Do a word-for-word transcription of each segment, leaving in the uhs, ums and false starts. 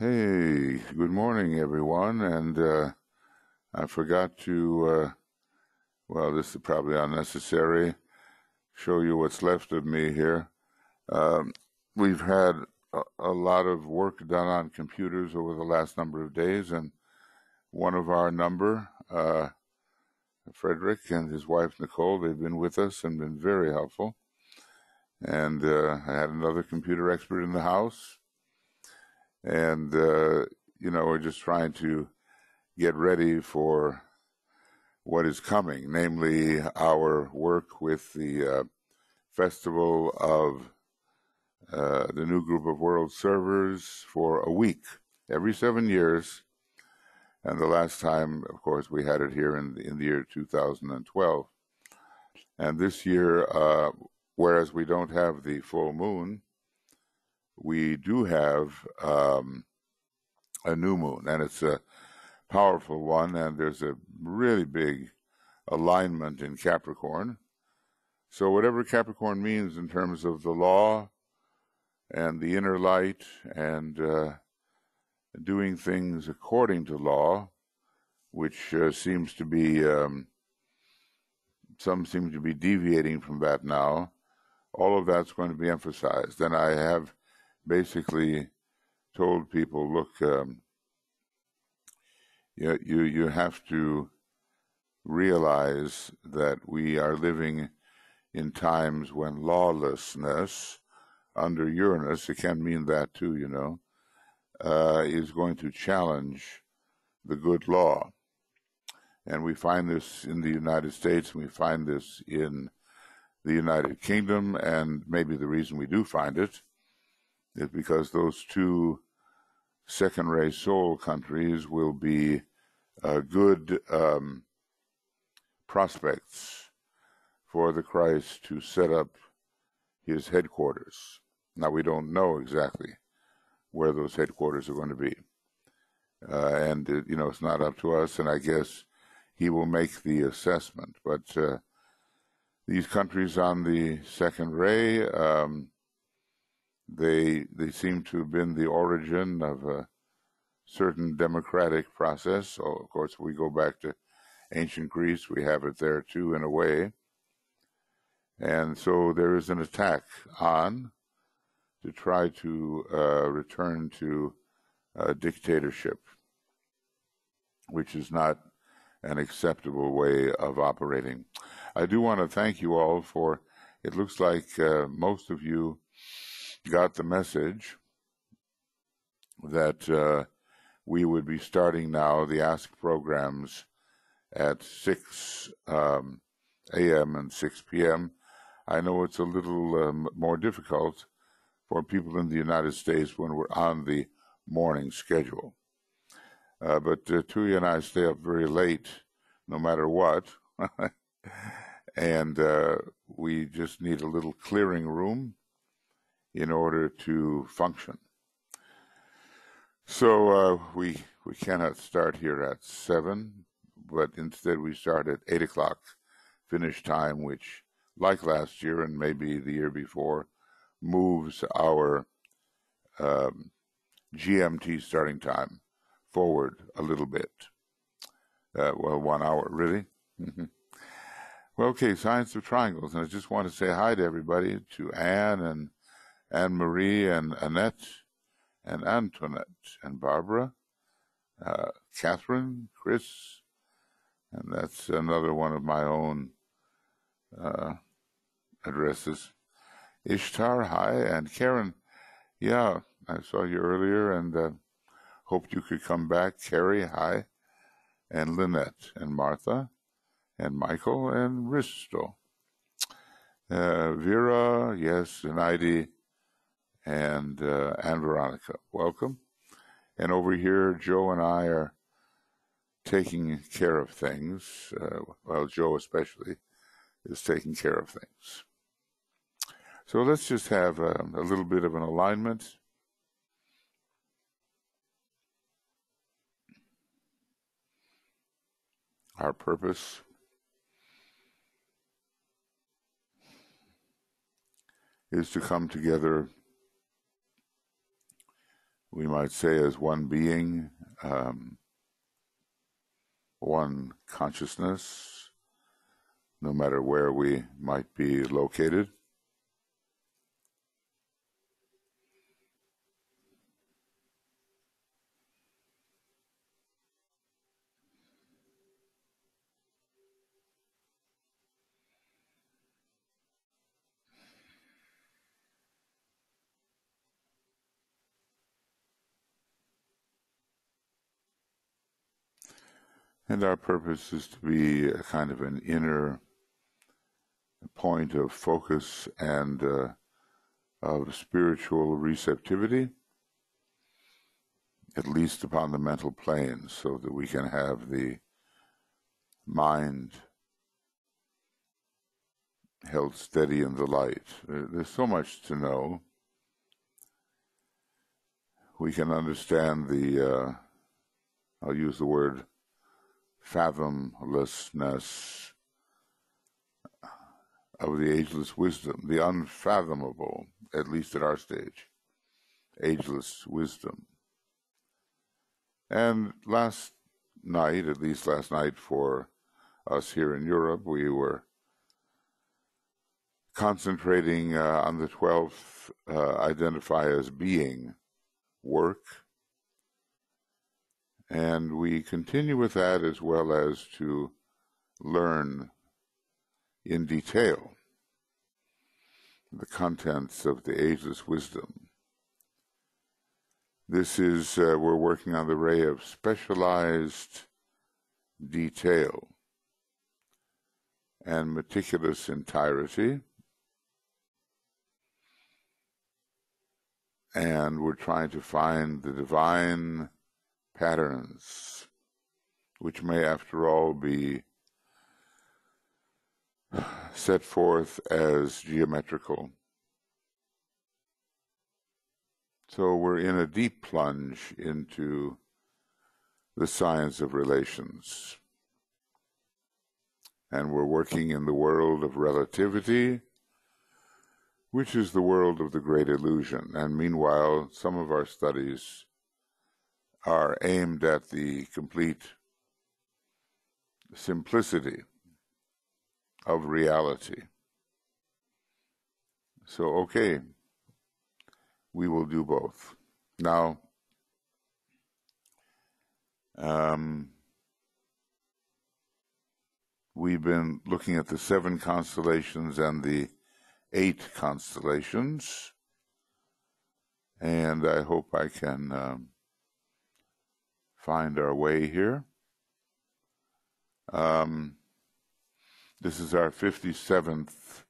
Hey, good morning, everyone. And uh, I forgot to, uh, well, this is probably unnecessary, show you what's left of me here. Um, we've had a, a lot of work done on computers over the last number of days, and one of our number, uh, Frederick and his wife, Nicole, they've been with us and been very helpful. And uh, I had another computer expert in the house. And, uh, you know, we're just trying to get ready for what is coming, namely our work with the uh, Festival of uh, the New Group of World Servers for a week, every seven years. And the last time, of course, we had it here in, in the year two thousand twelve. And this year, uh, whereas we don't have the full moon, we do have um, a new moon, and it's a powerful one, and there's a really big alignment in Capricorn. So whatever Capricorn means in terms of the law and the inner light and uh, doing things according to law, which uh, seems to be, um, some seem to be deviating from that now, all of that's going to be emphasized. And I have basically told people, look, um, you, you, you have to realize that we are living in times when lawlessness under Uranus, it can mean that too, you know, uh, is going to challenge the good law. And we find this in the United States, and we find this in the United Kingdom, and maybe the reason we do find it is because those two second-ray soul countries will be uh, good um, prospects for the Christ to set up his headquarters. Now, we don't know exactly where those headquarters are going to be. Uh, and, it, you know, it's not up to us, and I guess he will make the assessment. But uh, these countries on the second ray, um, They, they seem to have been the origin of a certain democratic process. So, of course, we go back to ancient Greece. We have it there, too, in a way. And so there is an attack on to try to uh, return to a dictatorship, which is not an acceptable way of operating. I do want to thank you all for, it looks like uh, most of you got the message that uh, we would be starting now the A S K programs at six a m and six p m I know it's a little um, more difficult for people in the United States when we're on the morning schedule. Uh, but uh, Tuya and I stay up very late no matter what. And uh, we just need a little clearing room in order to function. So uh, we, we cannot start here at seven, but instead we start at eight o'clock finish time, which, like last year and maybe the year before, moves our um, G M T starting time forward a little bit. Uh, well, one hour, really. Well, okay, Science of Triangles. And I just want to say hi to everybody, to Anne and Anne-Marie and Annette and Antoinette and Barbara, uh, Catherine, Chris, and that's another one of my own uh, addresses. Ishtar, hi, and Karen, yeah, I saw you earlier and uh, hoped you could come back. Carrie, hi, and Lynette and Martha and Michael and Risto. Uh, Vera, yes, and Heidi. And uh, and Veronica, welcome. And over here, Joe and I are taking care of things. Uh, well, Joe especially is taking care of things. So let's just have a, a little bit of an alignment. Our purpose. Is to come together we might say, as one being, um, one consciousness, no matter where we might be located. And our purpose is to be a kind of an inner point of focus and uh, of spiritual receptivity, at least upon the mental plane, so that we can have the mind held steady in the light. There's so much to know. We can understand the, uh, I'll use the word, fathomlessness of the ageless wisdom, the unfathomable, at least at our stage, ageless wisdom. And last night, at least last night for us here in Europe, we were concentrating uh, on the twelfth, uh, identify as being work. And we continue with that, as well as to learn in detail the contents of the ageless wisdom. This is, uh, we're working on the ray of specialized detail and meticulous entirety. And we're trying to find the divine patterns, which may, after all, be set forth as geometrical. So we're in a deep plunge into the science of relations. And we're working in the world of relativity, which is the world of the great illusion. And meanwhile, some of our studies are aimed at the complete simplicity of reality. So, okay, we will do both. Now, um, we've been looking at the seven constellations and the eight constellations, and I hope I can Um, find our way here. Um, this is our fifty-seventh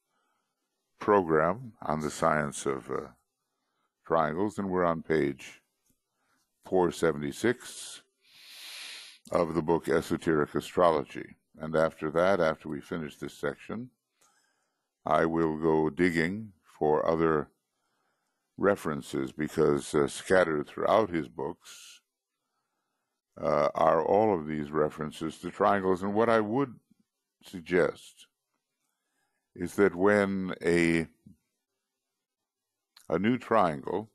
program on the science of uh, triangles, and we're on page four seventy-six of the book Esoteric Astrology. And after that, after we finish this section, I will go digging for other references, because uh, scattered throughout his books Uh, are all of these references to triangles. And what I would suggest is that when a, a new triangle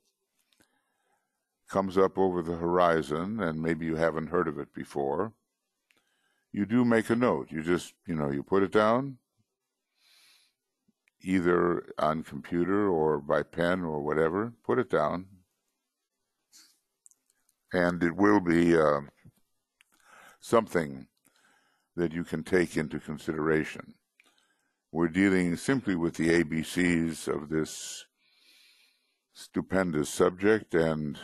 comes up over the horizon, and maybe you haven't heard of it before, you do make a note. You just, you know, you put it down, either on computer or by pen or whatever, put it down. And it will be uh, something that you can take into consideration. We're dealing simply with the A B Cs of this stupendous subject, and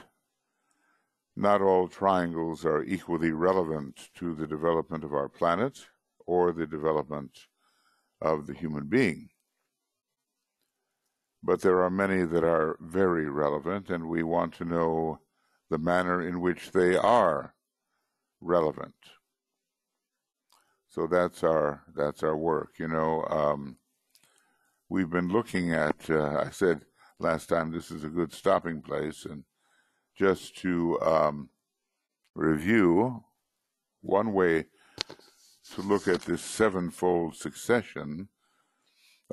not all triangles are equally relevant to the development of our planet or the development of the human being. But there are many that are very relevant, and we want to know the manner in which they are relevant. So that's our that's our work. You know, um, we've been looking at. Uh, I said last time this is a good stopping place, and just to um, review, one way to look at this sevenfold succession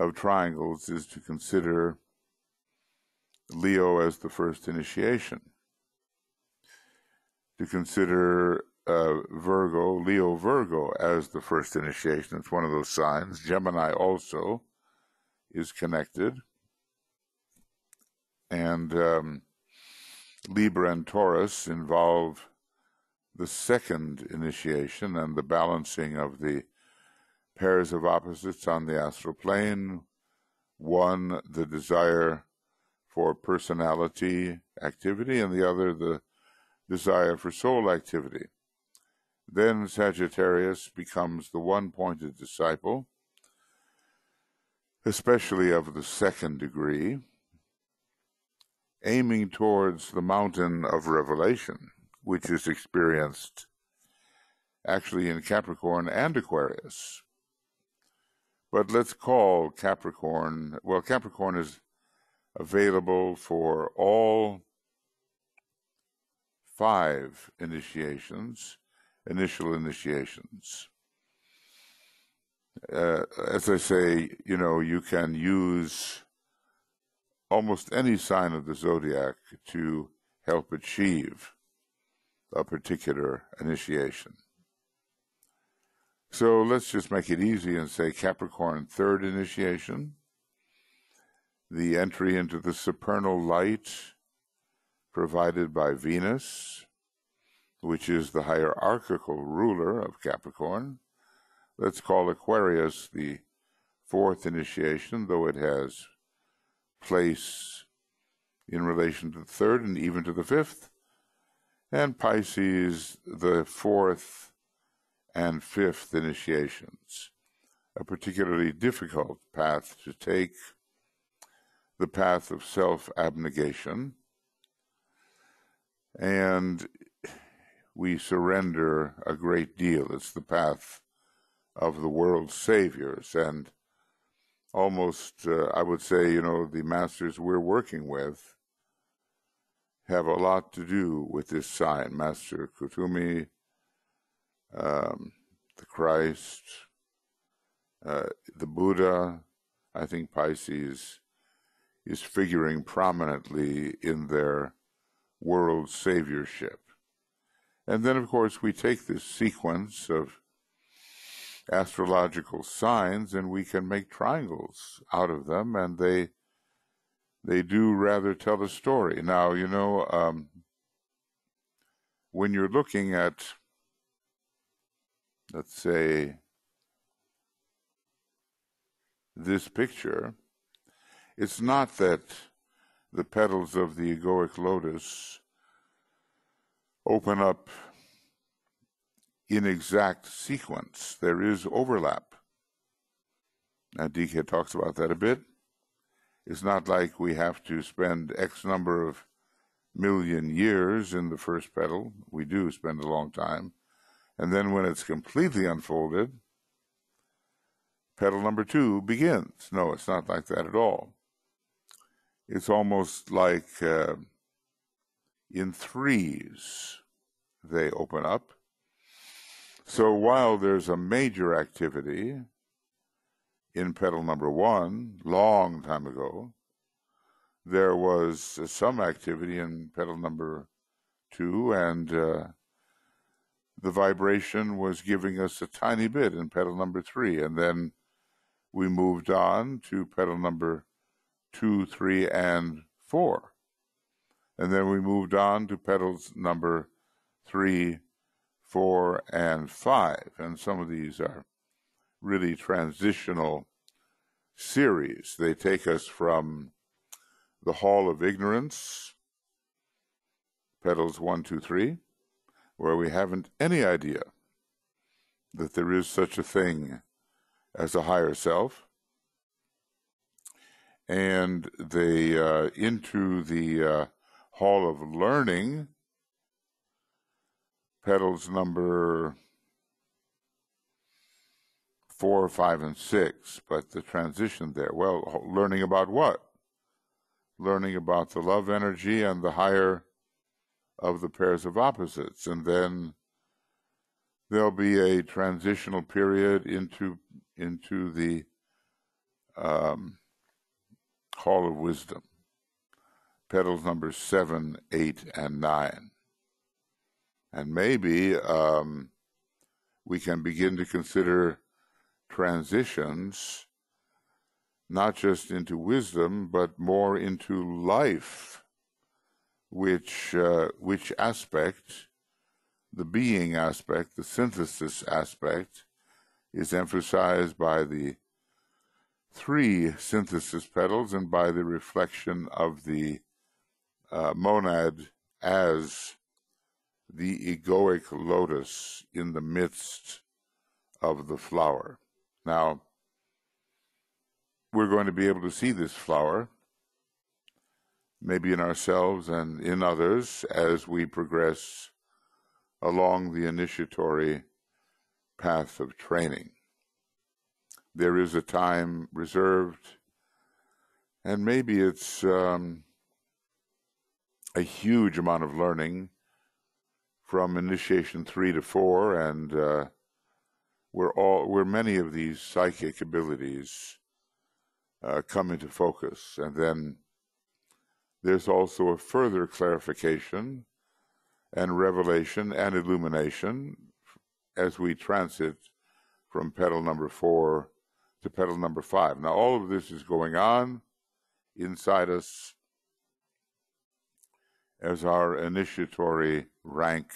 of triangles is to consider Leo as the first initiation. to consider uh, Virgo, Leo Virgo, as the first initiation. It's one of those signs. Gemini also is connected. And um, Libra and Taurus involve the second initiation and the balancing of the pairs of opposites on the astral plane. One, the desire for personality activity, and the other, the desire for soul activity. Then Sagittarius becomes the one-pointed disciple, especially of the second degree, aiming towards the mountain of revelation, which is experienced actually in Capricorn and Aquarius. But let's call Capricorn, well, Capricorn is available for all five initiations, initial initiations. Uh, as I say, you know, you can use almost any sign of the zodiac to help achieve a particular initiation. So let's just make it easy and say Capricorn, third initiation, the entry into the supernal light provided by Venus, which is the hierarchical ruler of Capricorn. Let's call Aquarius the fourth initiation, though it has place in relation to the third and even to the fifth, and Pisces the fourth and fifth initiations, a particularly difficult path to take, the path of self-abnegation, and we surrender a great deal. It's the path of the world's saviors, and almost, uh, I would say, you know, the masters we're working with have a lot to do with this sign. Master Kutumi, Um, the Christ, uh, the Buddha. I think Pisces is figuring prominently in their world saviorship. And then, of course, we take this sequence of astrological signs and we can make triangles out of them, and they, they do rather tell a story. Now, you know, um, when you're looking at, let's say, this picture, it's not that the petals of the egoic lotus open up in exact sequence. There is overlap. Now, D K talks about that a bit. It's not like we have to spend X number of million years in the first petal. We do spend a long time. And then when it's completely unfolded, petal number two begins. No, it's not like that at all. It's almost like uh, in threes they open up. So while there's a major activity in petal number one, long time ago, there was uh, some activity in petal number two, and uh, the vibration was giving us a tiny bit in petal number three, and then we moved on to petal number two, three, and four. And then we moved on to petals number three, four, and five. And some of these are really transitional series. They take us from the Hall of Ignorance, petals one, two, three, where we haven't any idea that there is such a thing as a higher self, and they uh, into the uh, Hall of Learning, petals number four, five, and six, but the transition there, well, learning about what? Learning about the love energy and the higher of the pairs of opposites. And then there'll be a transitional period into into the um, Hall of Wisdom, petals number seven, eight, and nine. And maybe um, we can begin to consider transitions, not just into wisdom, but more into life, which, uh, which aspect, the being aspect, the synthesis aspect, is emphasized by the three synthesis petals and by the reflection of the uh, monad as the egoic lotus in the midst of the flower. Now, we're going to be able to see this flower, maybe in ourselves and in others, as we progress along the initiatory path of training. There is a time reserved, and maybe it's um, a huge amount of learning from initiation three to four, and uh, where all where many of these psychic abilities uh, come into focus, and then there's also a further clarification and revelation and illumination as we transit from petal number four to petal number five. Now, all of this is going on inside us as our initiatory rank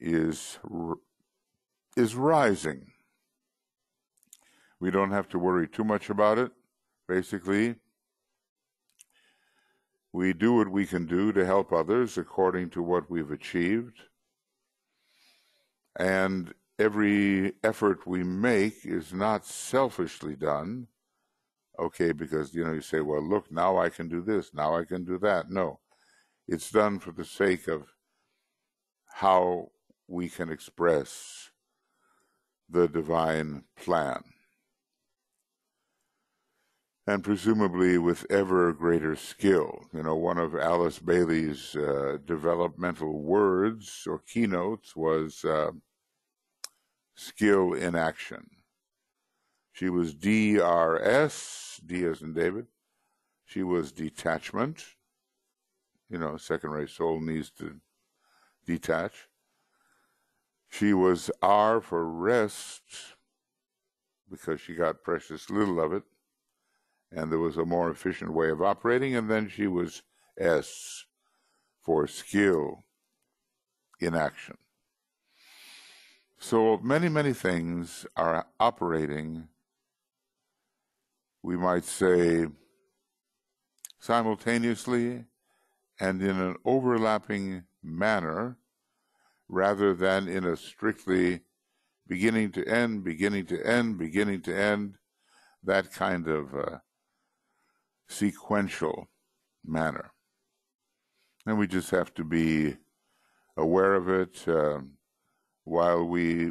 is, is rising. We don't have to worry too much about it. Basically, we do what we can do to help others according to what we've achieved. And every effort we make is not selfishly done, okay, because, you know, you say, well, look, now I can do this, now I can do that. No, it's done for the sake of how we can express the divine plan. And presumably with ever greater skill. You know, one of Alice Bailey's uh, developmental words or keynotes was... Uh, Skill in action. She was D R S, D as in David. She was detachment. You know, second ray soul needs to detach. She was R for rest, because she got precious little of it, and there was a more efficient way of operating. And then she was S for skill in action. So many, many things are operating, we might say, simultaneously and in an overlapping manner, rather than in a strictly beginning to end, beginning to end, beginning to end, that kind of uh, sequential manner. And we just have to be aware of it, uh, while we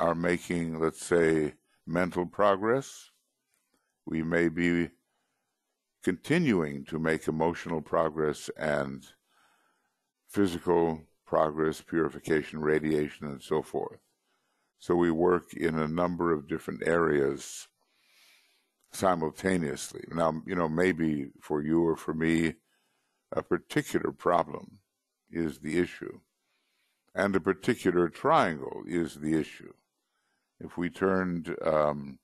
are making, let's say, mental progress. We may be continuing to make emotional progress and physical progress, purification, radiation, and so forth. So we work in a number of different areas simultaneously. Now, you know, maybe for you or for me, a particular problem is the issue, and a particular triangle is the issue. If we turned, um,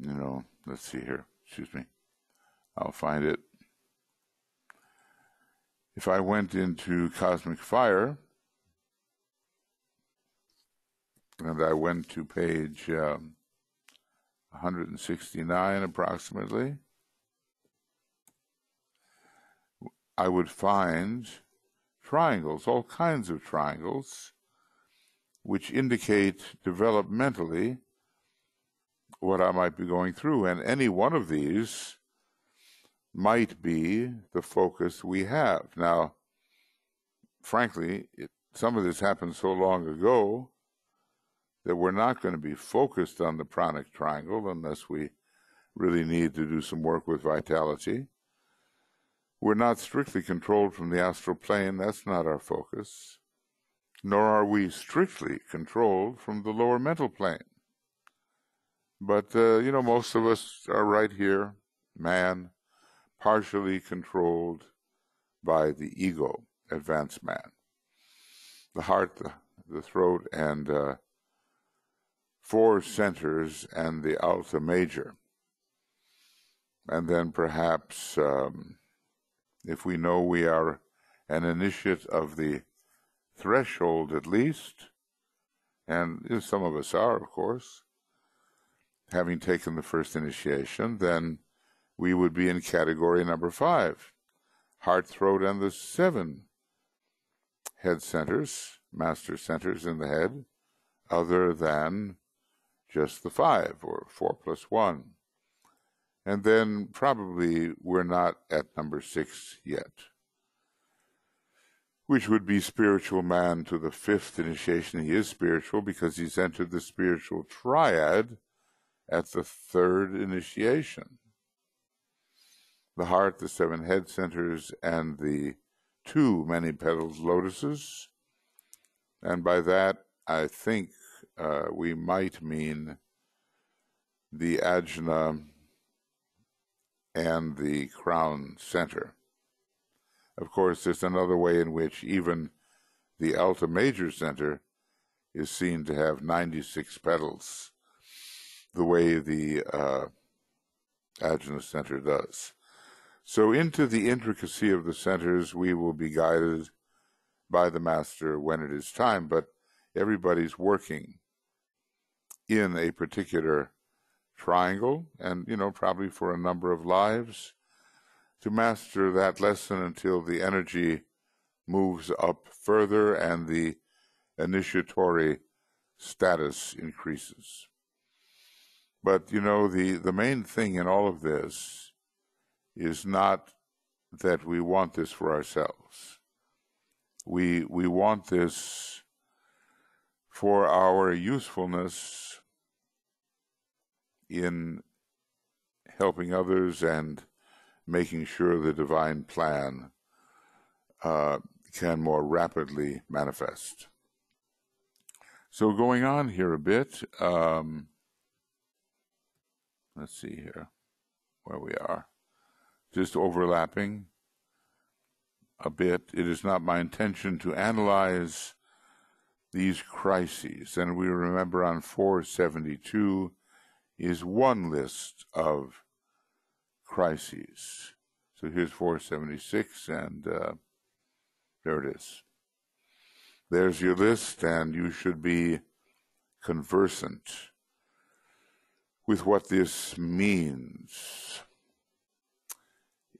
you know, let's see here, excuse me, I'll find it. If I went into Cosmic Fire, and I went to page um, one hundred sixty-nine approximately, I would find triangles, all kinds of triangles, which indicate developmentally what I might be going through. And any one of these might be the focus we have. Now, frankly, it, some of this happened so long ago that we're not going to be focused on the pranic triangle unless we really need to do some work with vitality. We're not strictly controlled from the astral plane. That's not our focus. Nor are we strictly controlled from the lower mental plane. But, uh, you know, most of us are right here, man, partially controlled by the ego, advanced man. The heart, the, the throat, and uh, four centers, and the alta major. And then perhaps, um, if we know we are an initiate of the threshold at least, and some of us are, of course, having taken the first initiation, then we would be in category number five, heart, throat, and the seven head centers, master centers in the head, other than just the five, or four plus one. And then probably we're not at number six yet, which would be spiritual man to the fifth initiation. He is spiritual because he's entered the spiritual triad at the third initiation. The heart, the seven head centers, and the two many-petaled lotuses. And by that, I think uh, we might mean the ajna and the crown center. Of course, there's another way in which even the Alta Major Center is seen to have ninety-six petals, the way the uh, Ajna Center does. So into the intricacy of the centers, we will be guided by the Master when it is time, but everybody's working in a particular triangle, and, you know, probably for a number of lives, to master that lesson until the energy moves up further and the initiatory status increases. But, you know, the, the main thing in all of this is not that we want this for ourselves. We, we want this for our usefulness in helping others and making sure the divine plan uh, can more rapidly manifest. So going on here a bit, um, let's see here where we are. Just overlapping a bit. It is not my intention to analyze these crises. And we remember on four seventy-two is one list of crises. So here's four seventy-six, and uh, there it is. There's your list, and you should be conversant with what this means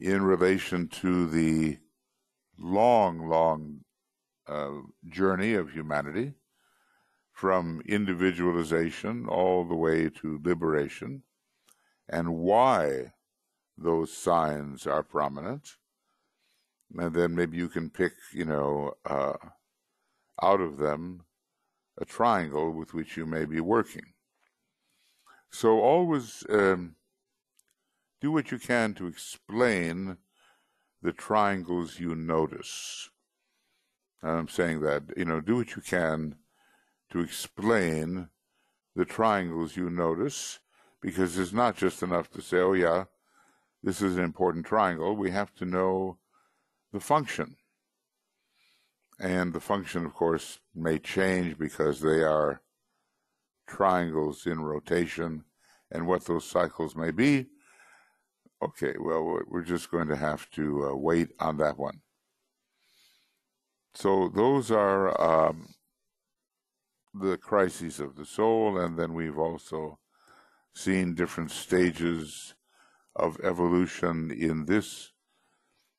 in relation to the long, long uh, journey of humanity, from individualization all the way to liberation, and why those signs are prominent. And then maybe you can pick, you know, uh, out of them a triangle with which you may be working. So always um, do what you can to explain the triangles you notice. And I'm saying that, you know, do what you can to explain the triangles you notice, because it's not just enough to say, oh, yeah, this is an important triangle. We have to know the function. And the function, of course, may change because they are triangles in rotation, and what those cycles may be. Okay, well, we're just going to have to uh, wait on that one. So those are um, the crises of the soul, and then we've also seen different stages of evolution in this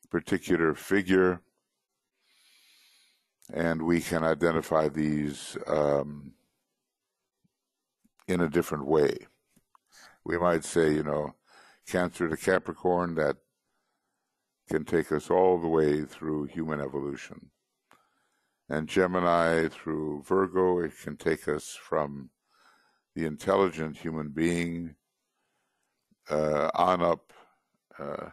particular figure, and we can identify these um, in a different way. We might say, you know, Cancer to Capricorn, that can take us all the way through human evolution. And Gemini through Virgo, it can take us from the intelligent human being Uh, on up uh,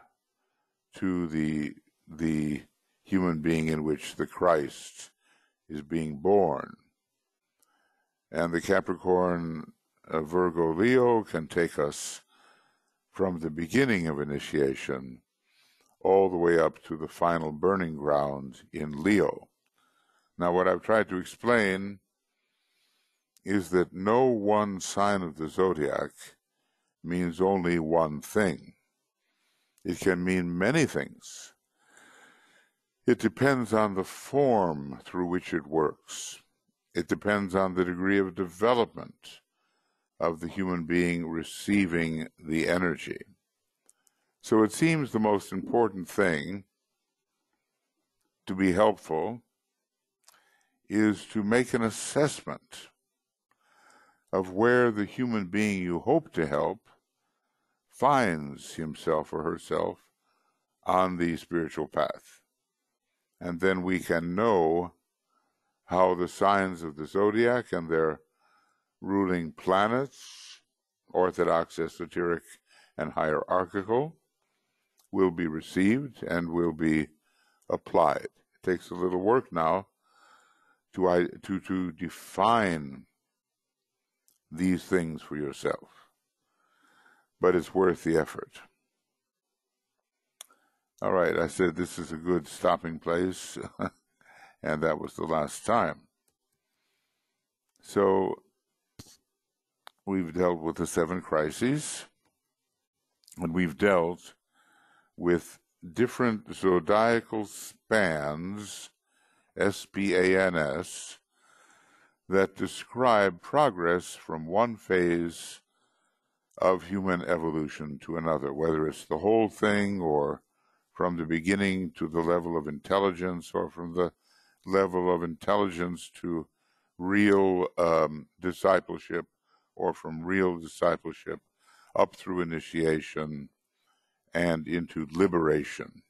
to the the human being in which the Christ is being born. And the Capricorn, uh, Virgo, Leo can take us from the beginning of initiation all the way up to the final burning ground in Leo. Now, what I've tried to explain is that no one sign of the zodiac means only one thing. It can mean many things. It depends on the form through which it works. It depends on the degree of development of the human being receiving the energy. So it seems the most important thing to be helpful is to make an assessment of where the human being you hope to help finds himself or herself on the spiritual path. And then we can know how the signs of the zodiac and their ruling planets, orthodox, esoteric, and hierarchical, will be received and will be applied. It takes a little work now to, to, to define these things for yourself, but it's worth the effort. All right, I said this is a good stopping place, and that was the last time. So we've dealt with the seven crises, and we've dealt with different zodiacal spans, S P A N S, that describe progress from one phase of human evolution to another, whether it's the whole thing or from the beginning to the level of intelligence, or from the level of intelligence to real um, discipleship, or from real discipleship up through initiation and into liberation.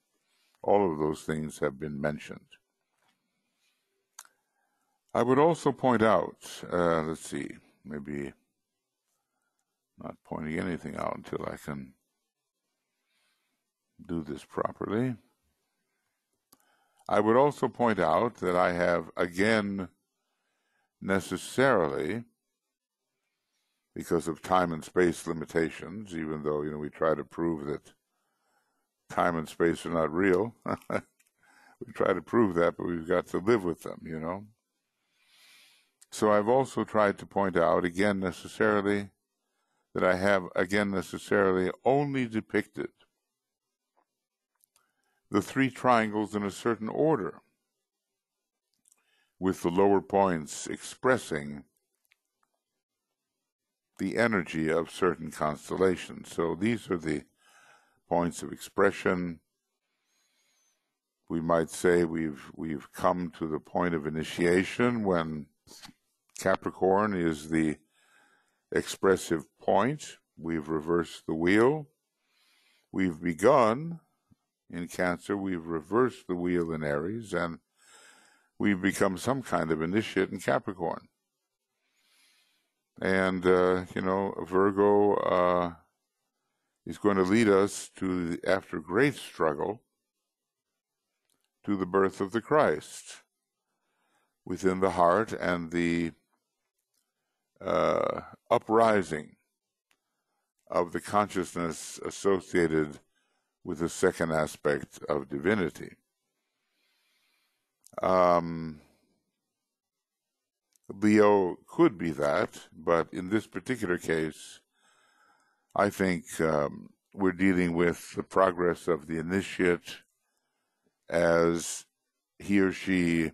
All of those things have been mentioned. I would also point out, uh, let's see, maybe not pointing anything out until I can do this properly. I would also point out that I have, again, necessarily, because of time and space limitations, even though, you know, we try to prove that time and space are not real. We try to prove that, but we've got to live with them, you know. So I've also tried to point out, again necessarily, that I have, again necessarily, only depicted the three triangles in a certain order, with the lower points expressing the energy of certain constellations. So these are the points of expression. We might say we've, we've come to the point of initiation when Capricorn is the expressive point. We've reversed the wheel. We've begun in Cancer. We've reversed the wheel in Aries. And we've become some kind of initiate in Capricorn. And, uh, you know, Virgo uh, is going to lead us to, after great struggle, to the birth of the Christ within the heart, and the uh, uprising of the consciousness associated with the second aspect of divinity. Um, Leo could be that, but in this particular case, I think um, we're dealing with the progress of the initiate as he or she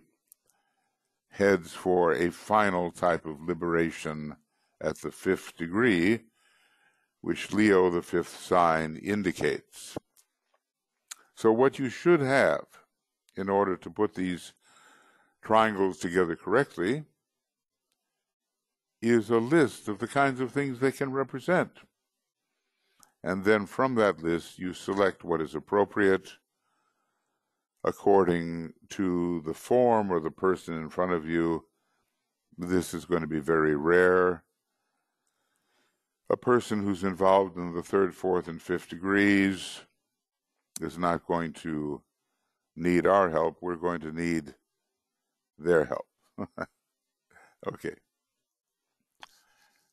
heads for a final type of liberation at the fifth degree, which Leo, the fifth sign, indicates. So what you should have in order to put these triangles together correctly is a list of the kinds of things they can represent. And then from that list, you select what is appropriate according to the form or the person in front of you. This is going to be very rare. A person who's involved in the third, fourth, and fifth degrees is not going to need our help. We're going to need their help. Okay.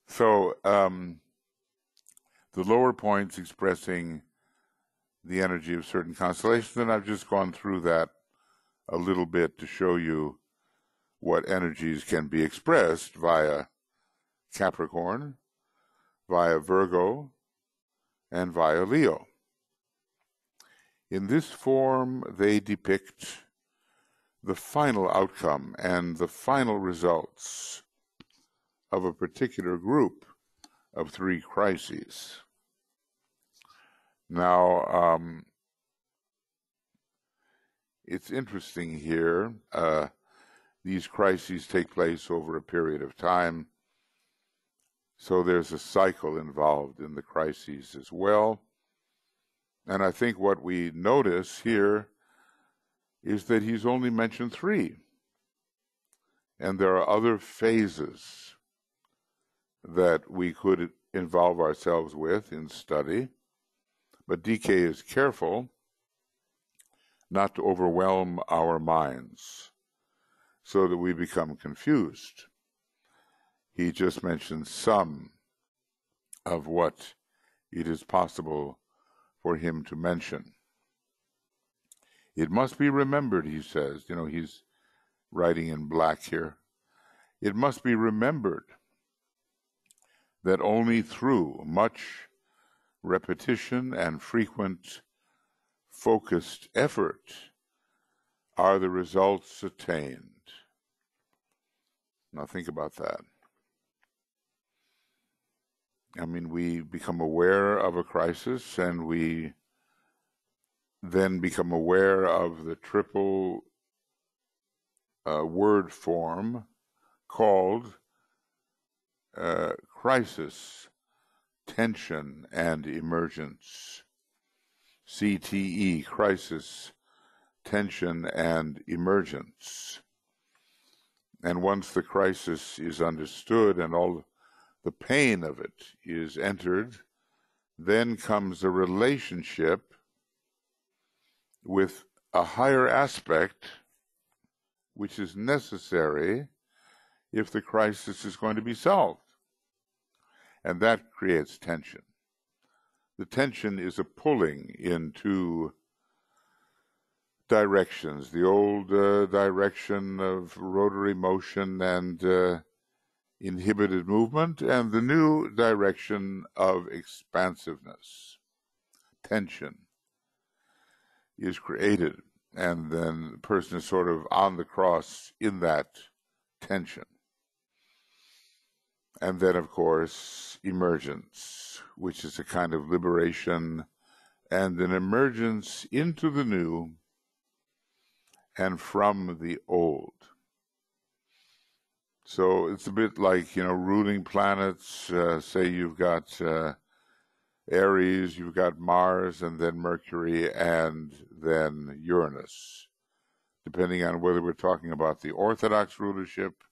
So um, the lower points expressing the energy of certain constellations, and I've just gone through that a little bit to show you what energies can be expressed via Capricorn, via Virgo, and via Leo. In this form, they depict the final outcome and the final results of a particular group of three crises. Now, um, it's interesting here. Uh, these crises take place over a period of time, so there's a cycle involved in the crises as well. And I think what we notice here is that he's only mentioned three, and there are other phases that we could involve ourselves with in study, but D K is careful not to overwhelm our minds so that we become confused. He just mentions some of what it is possible for him to mention. It must be remembered, he says, you know, he's writing in black here, it must be remembered that only through much repetition and frequent focused effort are the results attained. Now think about that. I mean, we become aware of a crisis, and we then become aware of the triple uh, word form called uh, crisis, tension, and emergence. C T E, crisis, tension, and emergence. And once the crisis is understood and all the pain of it is entered, then comes a relationship with a higher aspect, which is necessary if the crisis is going to be solved. And that creates tension. The tension is a pulling in two directions, the old uh, direction of rotary motion and uh, inhibited movement, and the new direction of expansiveness. Tension is created, and then the person is sort of on the cross in that tension. And then, of course, emergence, which is a kind of liberation and an emergence into the new and from the old. So it's a bit like, you know, ruling planets. Uh, say you've got uh, Aries, you've got Mars, and then Mercury, and then Uranus. Depending on whether we're talking about the Orthodox rulership,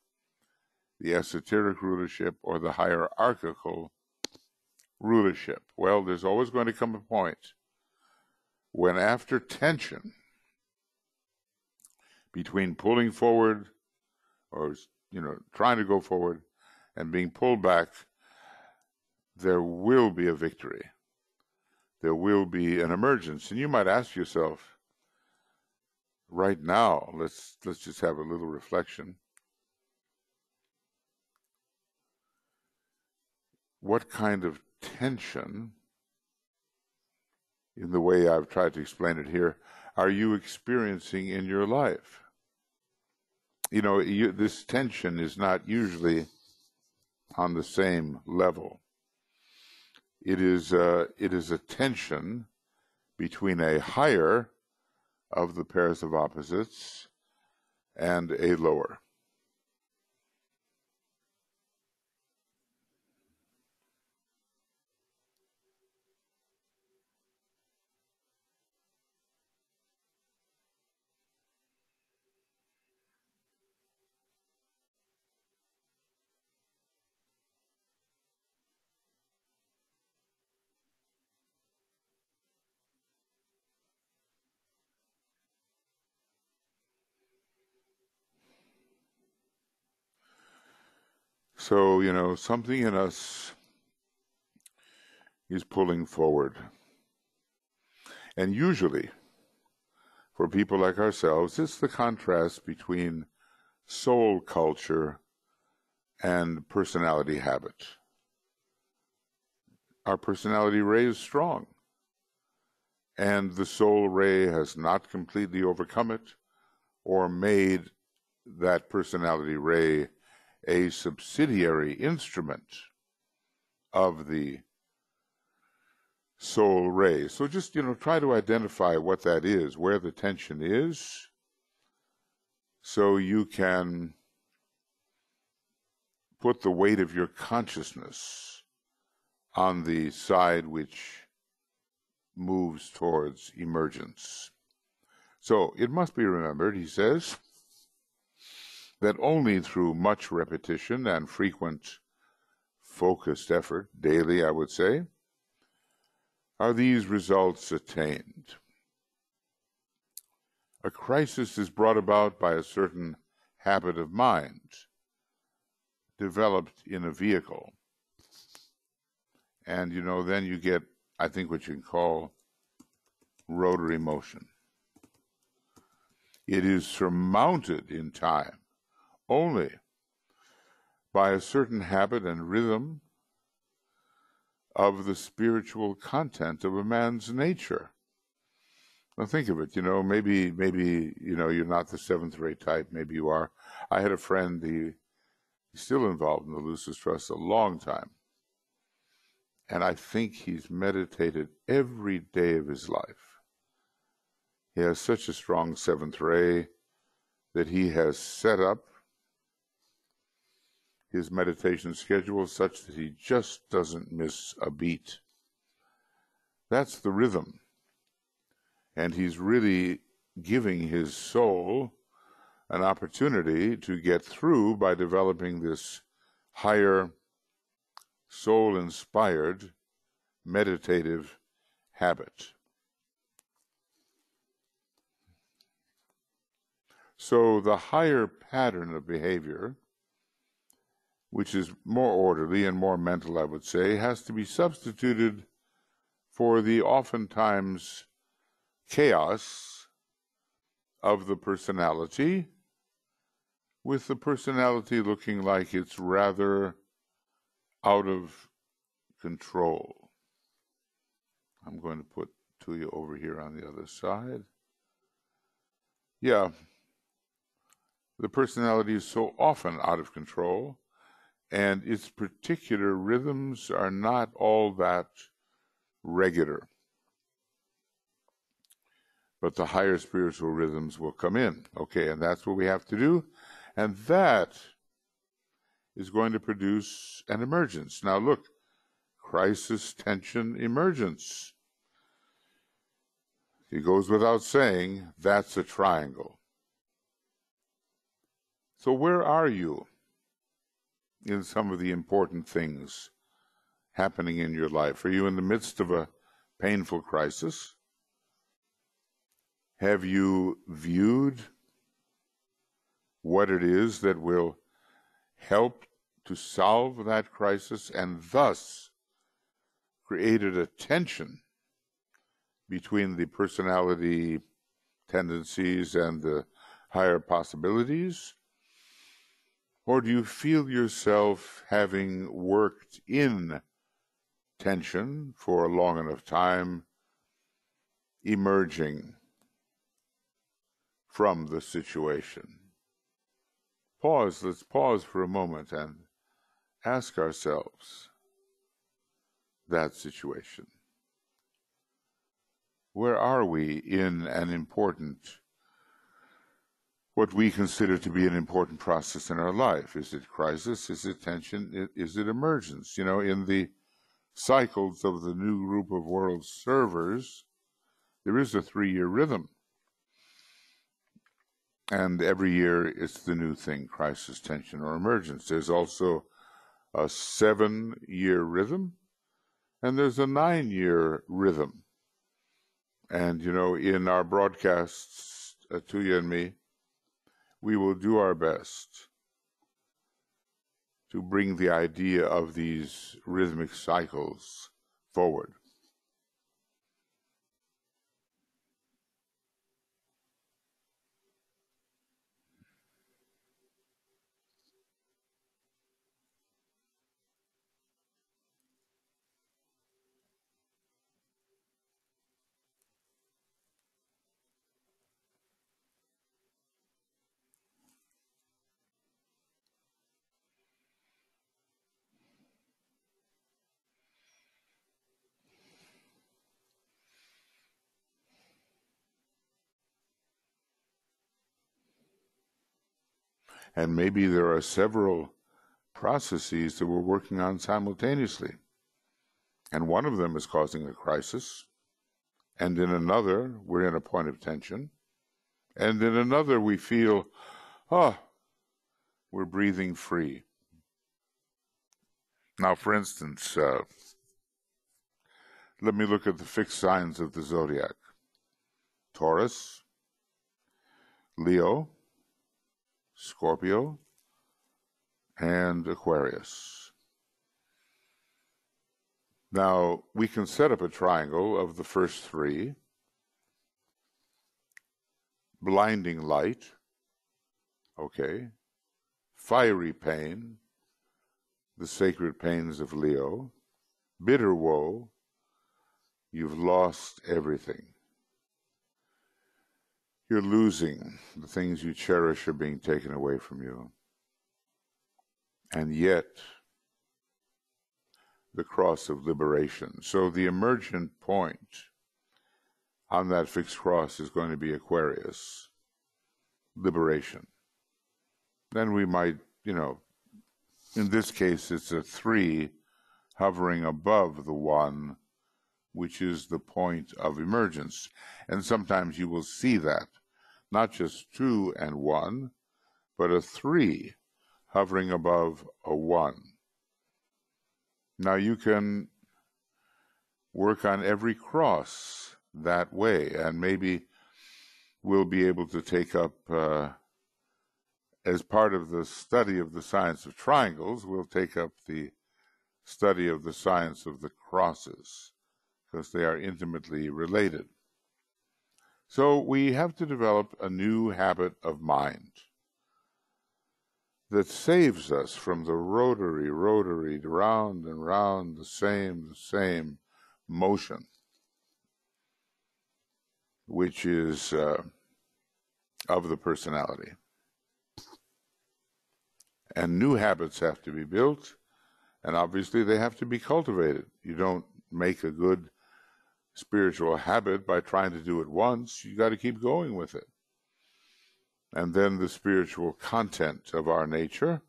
the esoteric rulership, or the hierarchical rulership. Well, there's always going to come a point when, after tension between pulling forward or you know, trying to go forward and being pulled back, there will be a victory. There will be an emergence. And you might ask yourself, right now, let's, let's just have a little reflection. What kind of tension, in the way I've tried to explain it here, are you experiencing in your life? You know, you, this tension is not usually on the same level. It is, uh, it is a tension between a higher of the pairs of opposites and a lower. So, you know, something in us is pulling forward. And usually, for people like ourselves, it's the contrast between soul culture and personality habit. Our personality ray is strong, and the soul ray has not completely overcome it or made that personality ray a subsidiary instrument of the soul ray. So just, you know, try to identify what that is, where the tension is, so you can put the weight of your consciousness on the side which moves towards emergence. So it must be remembered, he says, that only through much repetition and frequent focused effort, daily I would say, are these results attained. A crisis is brought about by a certain habit of mind developed in a vehicle. And, you know, then you get, I think, what you can call rotary motion. It is surmounted in time only by a certain habit and rhythm of the spiritual content of a man's nature. Now think of it, you know, maybe, maybe, you know, you're not the seventh ray type, maybe you are. I had a friend, he, he's still involved in the Lucis Trust a long time. And I think he's meditated every day of his life. He has such a strong seventh ray that he has set up his meditation schedule such that he just doesn't miss a beat. That's the rhythm. And he's really giving his soul an opportunity to get through by developing this higher, soul-inspired, meditative habit. So the higher pattern of behavior, which is more orderly and more mental, I would say, has to be substituted for the oftentimes chaos of the personality, with the personality looking like it's rather out of control. I'm going to put Tuya over here on the other side. Yeah, the personality is so often out of control, and its particular rhythms are not all that regular. But the higher spiritual rhythms will come in. Okay, and that's what we have to do. And that is going to produce an emergence. Now look, crisis, tension, emergence. It goes without saying, that's a triangle. So where are you in some of the important things happening in your life? Are you in the midst of a painful crisis? Have you viewed what it is that will help to solve that crisis and thus created a tension between the personality tendencies and the higher possibilities? Or do you feel yourself having worked in tension for a long enough time, emerging from the situation? Pause, let's pause for a moment and ask ourselves that situation. Where are we in an important, what we consider to be an important process in our life? Is it crisis? Is it tension? Is it emergence? You know, in the cycles of the new group of world servers, there is a three-year rhythm. And every year it's the new thing, crisis, tension, or emergence. There's also a seven-year rhythm, and there's a nine-year rhythm. And, you know, in our broadcasts, Tuya and me, we will do our best to bring the idea of these rhythmic cycles forward. and maybe there are several processes that we're working on simultaneously. And one of them is causing a crisis, and in another, we're in a point of tension, and in another, we feel, oh, we're breathing free. Now, for instance, uh, let me look at the fixed signs of the zodiac. Taurus, Leo, Scorpio, and Aquarius. Now, we can set up a triangle of the first three. Blinding light, okay, fiery pain, the sacred pains of Leo, bitter woe, you've lost everything. You're losing. The things you cherish are being taken away from you. And yet, the cross of liberation. So the emergent point on that fixed cross is going to be Aquarius, liberation. Then we might, you know, in this case, it's a three hovering above the one, which is the point of emergence. And sometimes you will see that, not just two and one, but a three hovering above a one. Now you can work on every cross that way, and maybe we'll be able to take up, uh, as part of the study of the science of triangles, we'll take up the study of the science of the crosses, because they are intimately related. So we have to develop a new habit of mind that saves us from the rotary, rotary, round and round, the same, the same motion, which is uh, of the personality. And new habits have to be built, and obviously they have to be cultivated. You don't make a good spiritual habit by trying to do it once. You got to keep going with it. And then the spiritual content of our nature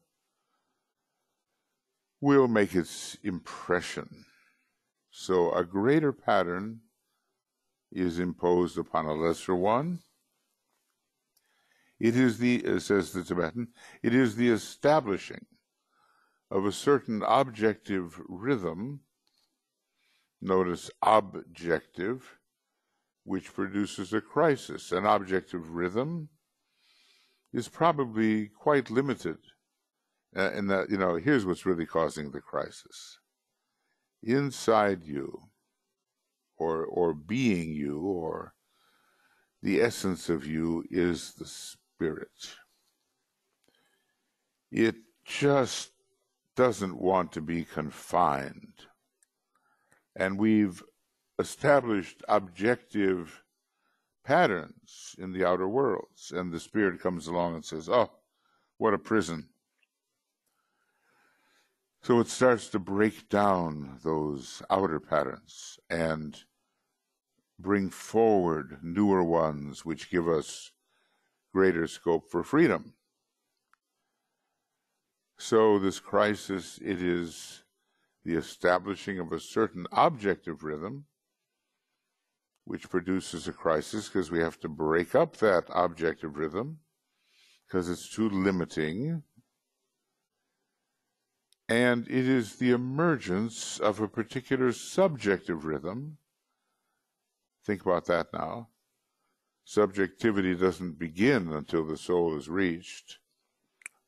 will make its impression. So a greater pattern is imposed upon a lesser one. It is the, says the Tibetan, it is the establishing of a certain objective rhythm, notice objective, which produces a crisis. An objective rhythm is probably quite limited. Uh, and that, you know, here's what's really causing the crisis. Inside you, or, or being you, or the essence of you is the spirit. It just doesn't want to be confined. And we've established objective patterns in the outer worlds, and the spirit comes along and says, oh, what a prison. So it starts to break down those outer patterns and bring forward newer ones, which give us greater scope for freedom. So this crisis, it is the establishing of a certain objective rhythm, which produces a crisis because we have to break up that objective rhythm because it's too limiting. And it is the emergence of a particular subjective rhythm. Think about that now. Subjectivity doesn't begin until the soul is reached.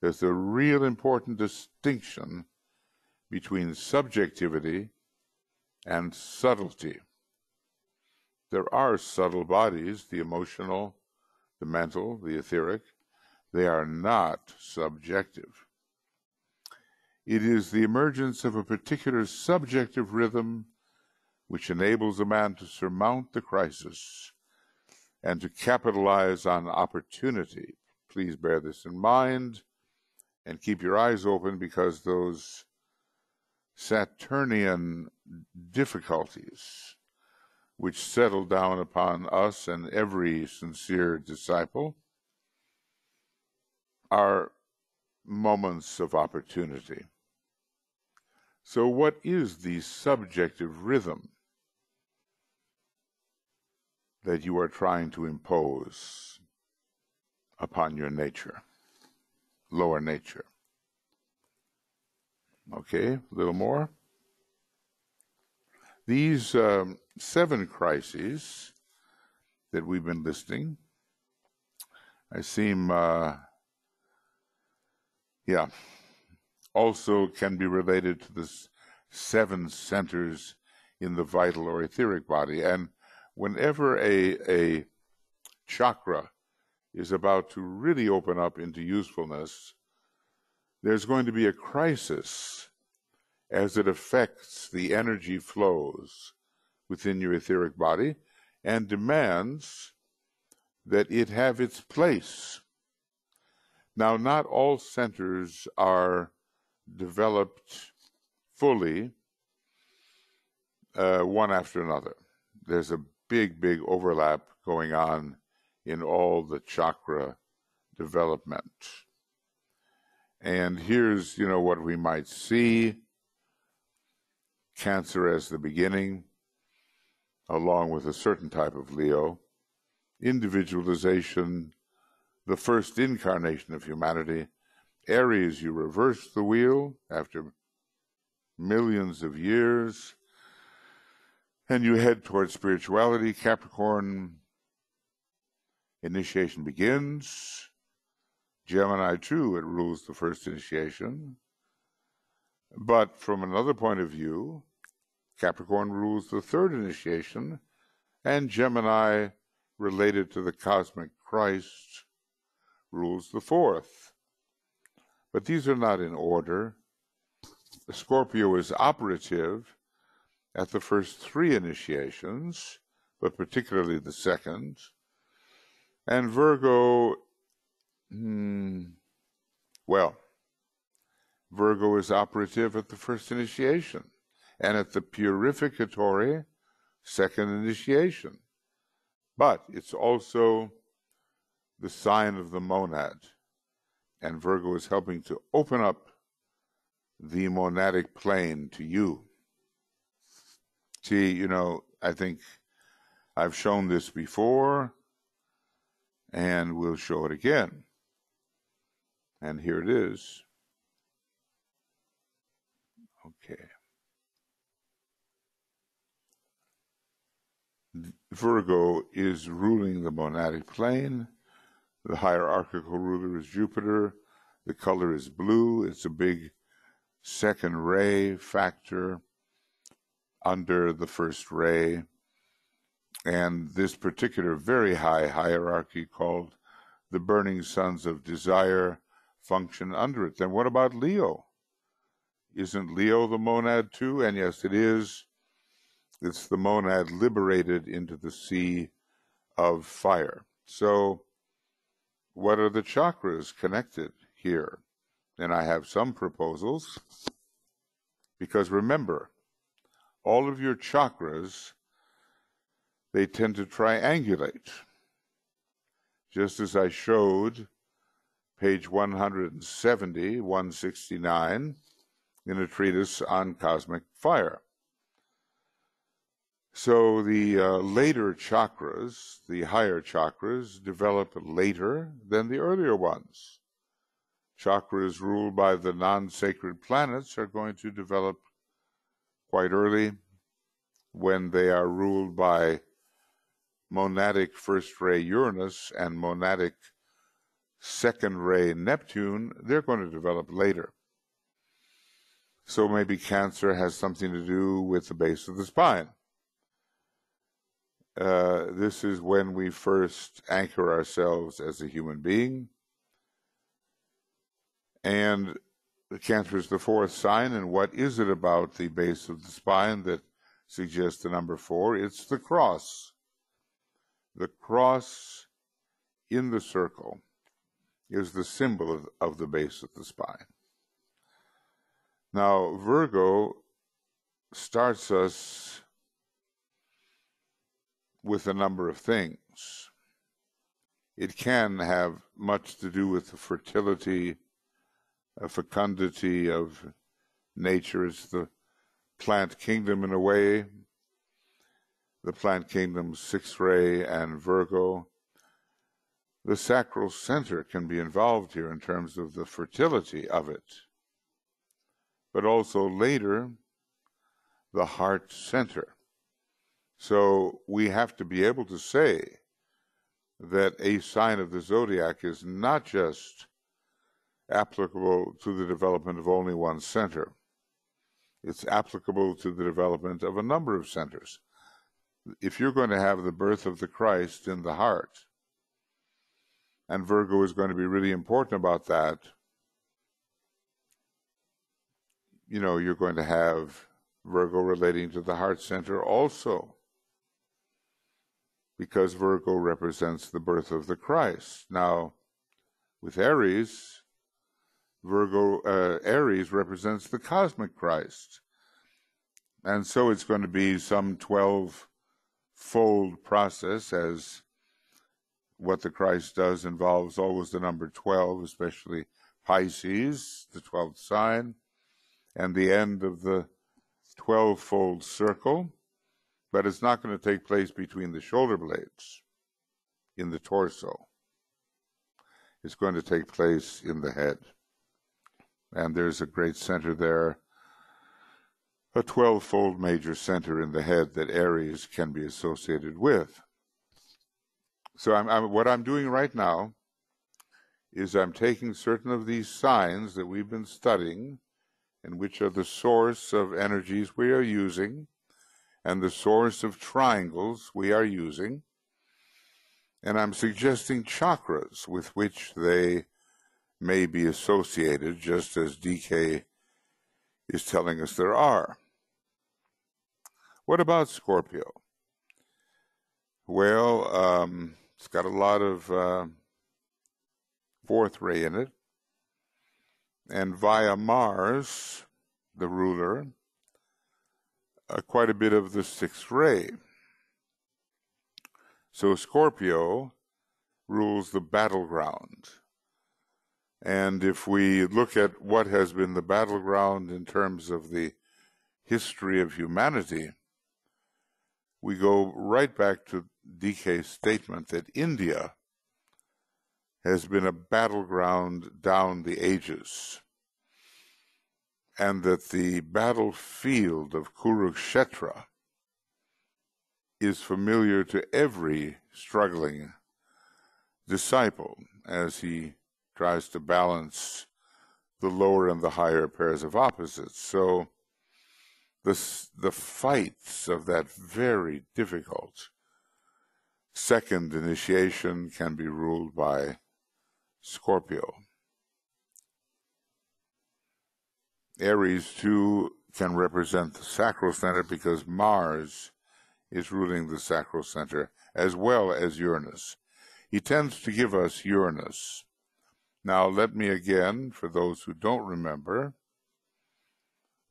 There's the real important distinction between subjectivity and subtlety. There are subtle bodies, the emotional, the mental, the etheric. They are not subjective. It is the emergence of a particular subjective rhythm which enables a man to surmount the crisis and to capitalize on opportunity. Please bear this in mind and keep your eyes open, because those Saturnian difficulties which settle down upon us and every sincere disciple are moments of opportunity. So what is the subjective rhythm that you are trying to impose upon your nature, lower nature? Okay, a little more. These um, seven crises that we've been listing, I seem, uh, yeah, also can be related to the seven centers in the vital or etheric body. And whenever a, a chakra is about to really open up into usefulness, there's going to be a crisis as it affects the energy flows within your etheric body and demands that it have its place. Now, not all centers are developed fully uh, one after another. There's a big, big overlap going on in all the chakra development. And here's, you know, what we might see. Cancer as the beginning, along with a certain type of Leo. Individualization, the first incarnation of humanity. Aries, you reverse the wheel after millions of years, and you head towards spirituality. Capricorn, initiation begins. Gemini, too, it rules the first initiation. But from another point of view, Capricorn rules the third initiation, and Gemini, related to the cosmic Christ, rules the fourth. But these are not in order. The Scorpio is operative at the first three initiations, but particularly the second. And Virgo, hmm, well, Virgo is operative at the first initiation and at the purificatory second initiation. But it's also the sign of the monad, and Virgo is helping to open up the monadic plane to you. See, you know, I think I've shown this before, and we'll show it again. And here it is. Okay. Virgo is ruling the monadic plane. The hierarchical ruler is Jupiter. The color is blue. It's a big second ray factor under the first ray. And this particular very high hierarchy called the burning suns of desire function under it. Then what about Leo? Isn't Leo the monad too? And yes, it is. It's the monad liberated into the sea of fire. So what are the chakras connected here? And I have some proposals, because remember, all of your chakras, they tend to triangulate. Just as I showed page one seventy, one sixty-nine, in a treatise on Cosmic Fire. So the uh, later chakras, the higher chakras, develop later than the earlier ones. Chakras ruled by the non-sacred planets are going to develop quite early when they are ruled by monadic first ray Uranus and monadic second ray Neptune. They're going to develop later. So maybe Cancer has something to do with the base of the spine. Uh, this is when we first anchor ourselves as a human being. And Cancer is the fourth sign, and what is it about the base of the spine that suggests the number four? It's the cross. The cross in the circle is the symbol of, of the base of the spine. Now, Virgo starts us with a number of things. It can have much to do with the fertility a fecundity of nature. It's the plant kingdom in a way. The plant kingdom, sixth ray and Virgo. The sacral center can be involved here in terms of the fertility of it. But also later, the heart center. So we have to be able to say that a sign of the zodiac is not just applicable to the development of only one center. It's applicable to the development of a number of centers. If you're going to have the birth of the Christ in the heart, and Virgo is going to be really important about that, you know, you're going to have Virgo relating to the heart center also, because Virgo represents the birth of the Christ. Now, with Aries, Virgo, uh, Aries represents the cosmic Christ. And so it's going to be some twelve-fold process, as what the Christ does involves always the number twelve, especially Pisces, the twelfth sign, and the end of the twelve-fold circle. But it's not going to take place between the shoulder blades in the torso. It's going to take place in the head. And there's a great center there, a twelve-fold major center in the head that Aries can be associated with. So I'm, I'm, what I'm doing right now is I'm taking certain of these signs that we've been studying, and which are the source of energies we are using, and the source of triangles we are using, and I'm suggesting chakras with which they may be associated, just as D K is telling us there are. What about Scorpio? Well, um, it's got a lot of uh, fourth ray in it, and via Mars, the ruler, uh, quite a bit of the sixth ray. So Scorpio rules the battleground. And if we look at what has been the battleground in terms of the history of humanity, we go right back to D K's statement that India has been a battleground down the ages, and that the battlefield of Kurukshetra is familiar to every struggling disciple as he tries to balance the lower and the higher pairs of opposites. So the, the fights of that very difficult second initiation can be ruled by Scorpio. Aries, too, can represent the sacral center because Mars is ruling the sacral center as well as Uranus. He tends to give us Uranus. Now, let me again, for those who don't remember,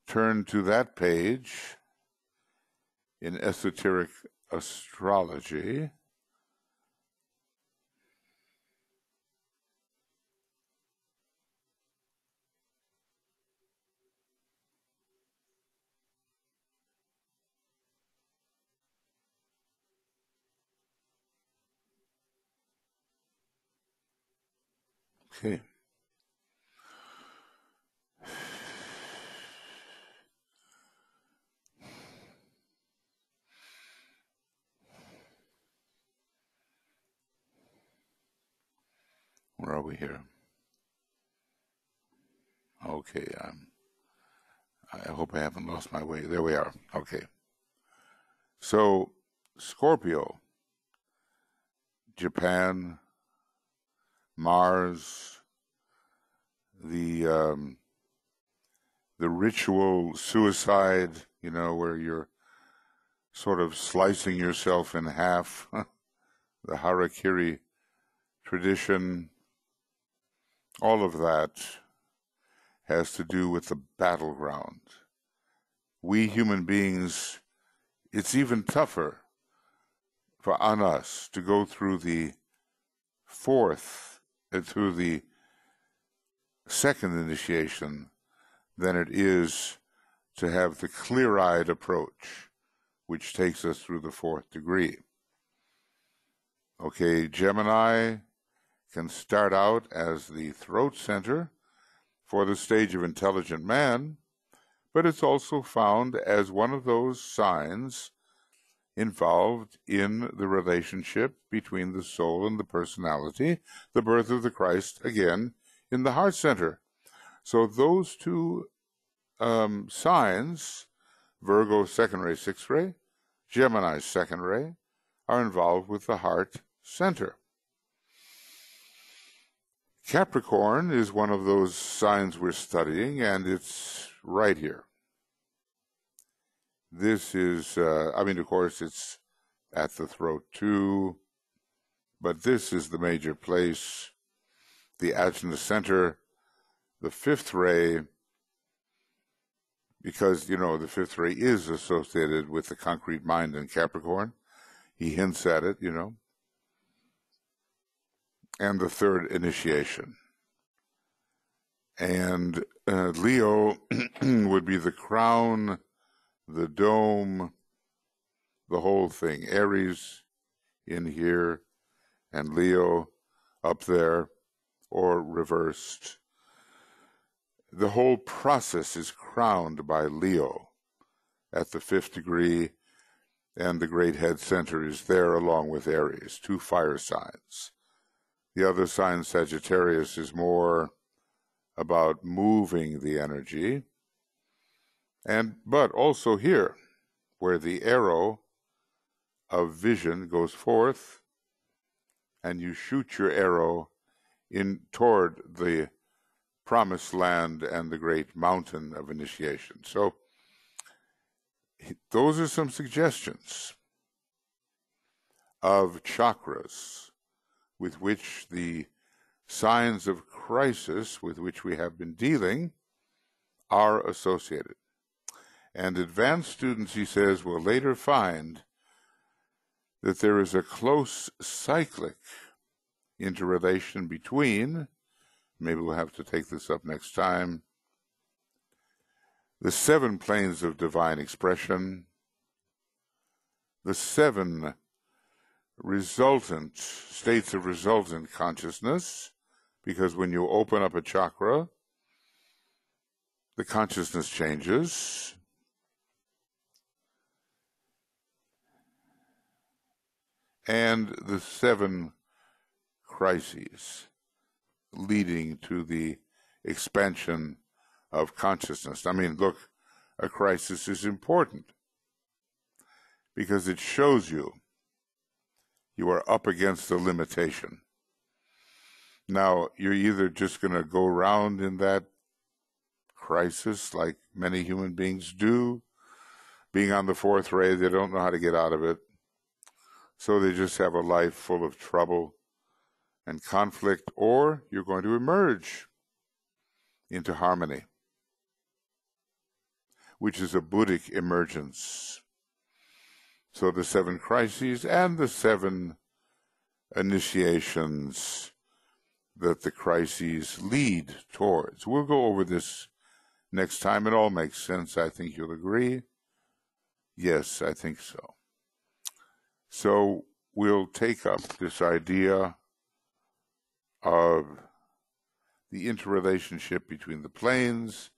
turn to that page in Esoteric Astrology. Okay. Where are we here? Okay. Um, I hope I haven't lost my way. There we are. Okay. So, Scorpio, Japan, Mars, the um, the ritual suicide, you know, where you're sort of slicing yourself in half, the harakiri tradition, all of that has to do with the battleground. We human beings, it's even tougher for on us to go through the fourth, through the second initiation than it is to have the clear-eyed approach, which takes us through the fourth degree. Okay, Gemini can start out as the throat center for the stage of intelligent man, but it's also found as one of those signs involved in the relationship between the soul and the personality, the birth of the Christ, again, in the heart center. So those two um, signs, Virgo second ray, sixth ray, Gemini second ray, are involved with the heart center. Capricorn is one of those signs we're studying, and it's right here. This is, uh, I mean, of course, it's at the throat too, but this is the major place, the ajna center, the fifth ray, because, you know, the fifth ray is associated with the concrete mind in Capricorn. He hints at it, you know. And the third initiation. And uh, Leo would be the crown, the dome, the whole thing. Aries in here, and Leo up there, or reversed. The whole process is crowned by Leo at the fifth degree, and the great head center is there along with Aries, two fire signs. The other sign, Sagittarius, is more about moving the energy, and but also here, where the arrow of vision goes forth, and you shoot your arrow in toward the promised land and the great mountain of initiation. So those are some suggestions of chakras with which the signs of crisis with which we have been dealing are associated. And advanced students, he says, will later find that there is a close cyclic interrelation between, maybe we'll have to take this up next time, the seven planes of divine expression, the seven resultant states of resultant consciousness, because when you open up a chakra, the consciousness changes. And the seven crises leading to the expansion of consciousness. I mean, look, a crisis is important because it shows you you are up against a limitation. Now, you're either just going to go around in that crisis like many human beings do. Being on the fourth ray, they don't know how to get out of it. So they just have a life full of trouble and conflict, or you're going to emerge into harmony, which is a Buddhic emergence. So the seven crises and the seven initiations that the crises lead towards. We'll go over this next time. It all makes sense. I think you'll agree. Yes, I think so. So we'll take up this idea of the interrelationship between the planes,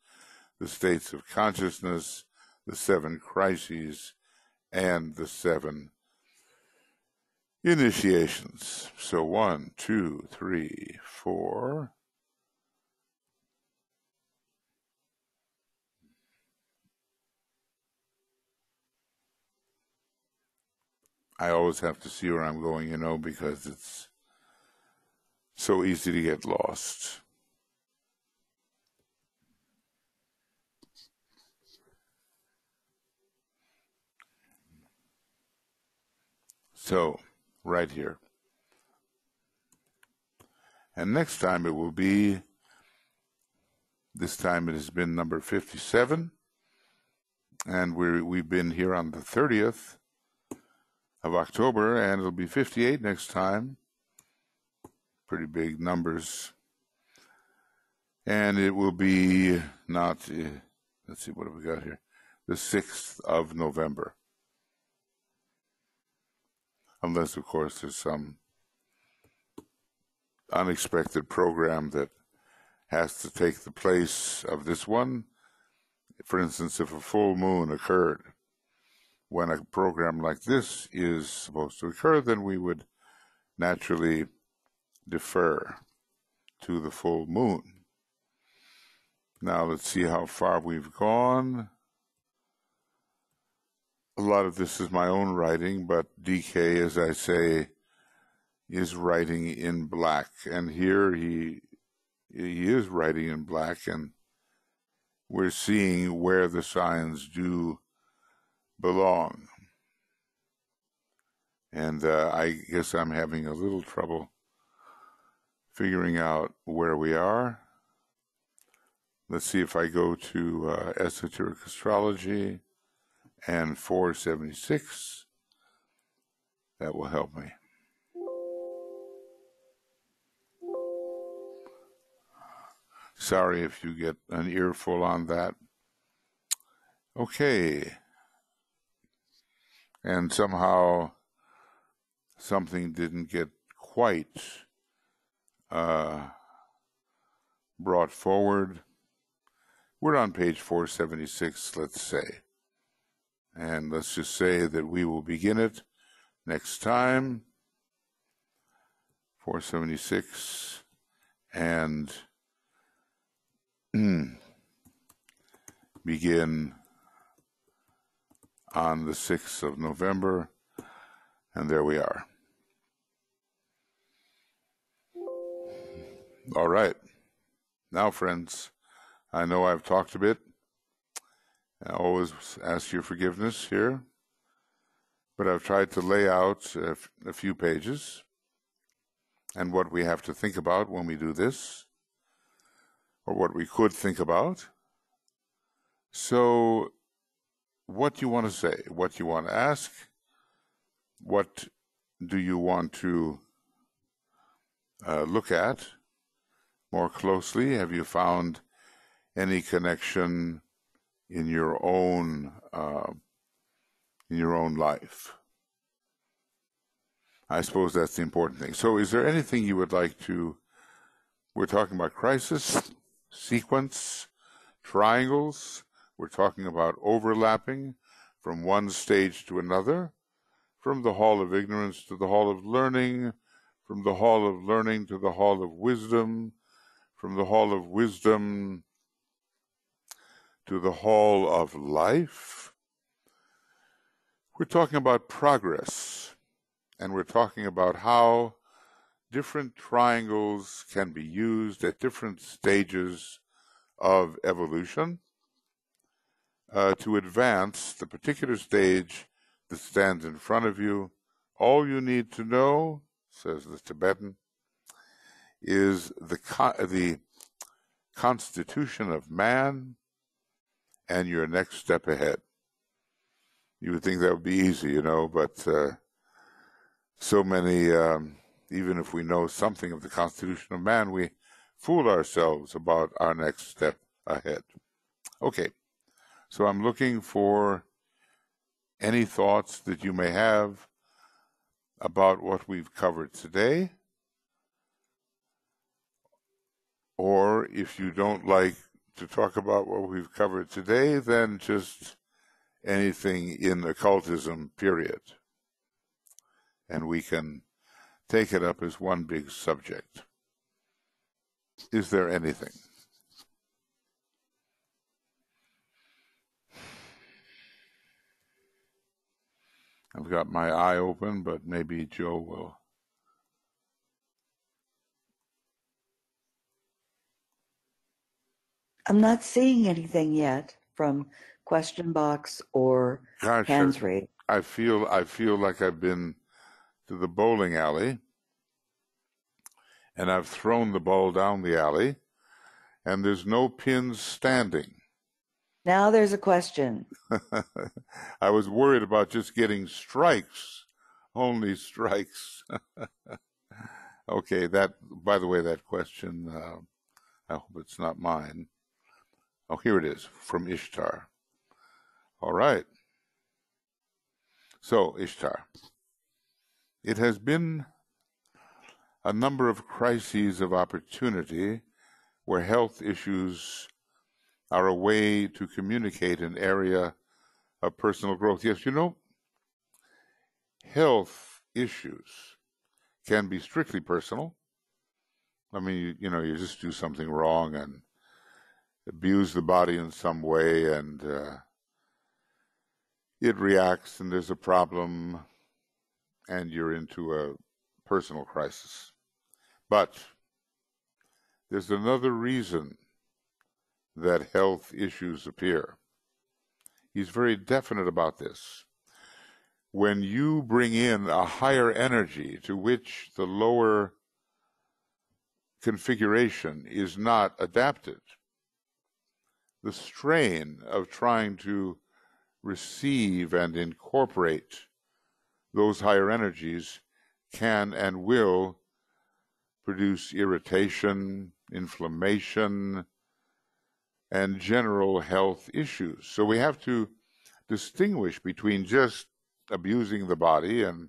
the states of consciousness, the seven crises, and the seven initiations. So one, two, three, four. I always have to see where I'm going, you know, because it's so easy to get lost. So, right here. And next time it will be, this time it has been number fifty-seven, and we're, we've been here on the thirtieth. Of October, and it'll be fifty-eight next time. Pretty big numbers. and it will be not, uh, let's see, what have we got here? The sixth of November. Unless, of course, there's some unexpected program that has to take the place of this one. For instance, if a full moon occurred when a program like this is supposed to occur, then we would naturally defer to the full moon. Now let's see how far we've gone. A lot of this is my own writing, but D K, as I say, is writing in black, and here he he is writing in black, and we're seeing where the signs do belong. And uh, I guess I'm having a little trouble figuring out where we are. Let's see if I go to uh, Esoteric Astrology and four seventy-six. That will help me. Sorry if you get an earful on that. Okay. And somehow something didn't get quite uh, brought forward. We're on page four seventy-six, let's say. And let's just say that we will begin it next time. four seventy-six and begin on the sixth of November, and there we are. All right. Now, friends, I know I've talked a bit. I always ask your forgiveness here, but I've tried to lay out a, f a few pages and what we have to think about when we do this, or what we could think about. So what do you want to say? What do you want to ask? What do you want to uh, look at more closely? Have you found any connection in your own uh, in your own life? I suppose that's the important thing. So is there anything you would like to... We're talking about crisis, sequence, triangles. We're talking about overlapping from one stage to another, from the Hall of Ignorance to the Hall of Learning, from the Hall of Learning to the Hall of Wisdom, from the Hall of Wisdom to the Hall of Life. We're talking about progress, and we're talking about how different triangles can be used at different stages of evolution uh, to advance the particular stage that stands in front of you. All you need to know, says the Tibetan, is the, co the constitution of man and your next step ahead. You would think that would be easy, you know, but uh, so many... Um, Even if we know something of the constitution of man, we fool ourselves about our next step ahead. Okay, so I'm looking for any thoughts that you may have about what we've covered today. Or if you don't like to talk about what we've covered today, then just anything in occultism, period. And we can take it up as one big subject. Is there anything? I've got my eye open, but maybe Joe will. I'm not seeing anything yet from question box or Gosh, hands raised. I feel, I feel like I've been to the bowling alley, and I've thrown the ball down the alley, and there's no pins standing. Now there's a question. I was worried about just getting strikes, only strikes. Okay, that, by the way, that question, uh, I hope it's not mine. Oh, here it is, from Ishtar. All right. So, Ishtar. It has been a number of crises of opportunity where health issues are a way to communicate an area of personal growth. Yes, you know, health issues can be strictly personal. I mean, you, you know, you just do something wrong and abuse the body in some way, and uh, it reacts, and there's a problem, and you're into a personal crisis. But there's another reason that health issues appear. He's very definite about this. When you bring in a higher energy to which the lower configuration is not adapted, the strain of trying to receive and incorporate those higher energies can and will produce irritation, inflammation, and general health issues. So we have to distinguish between just abusing the body and,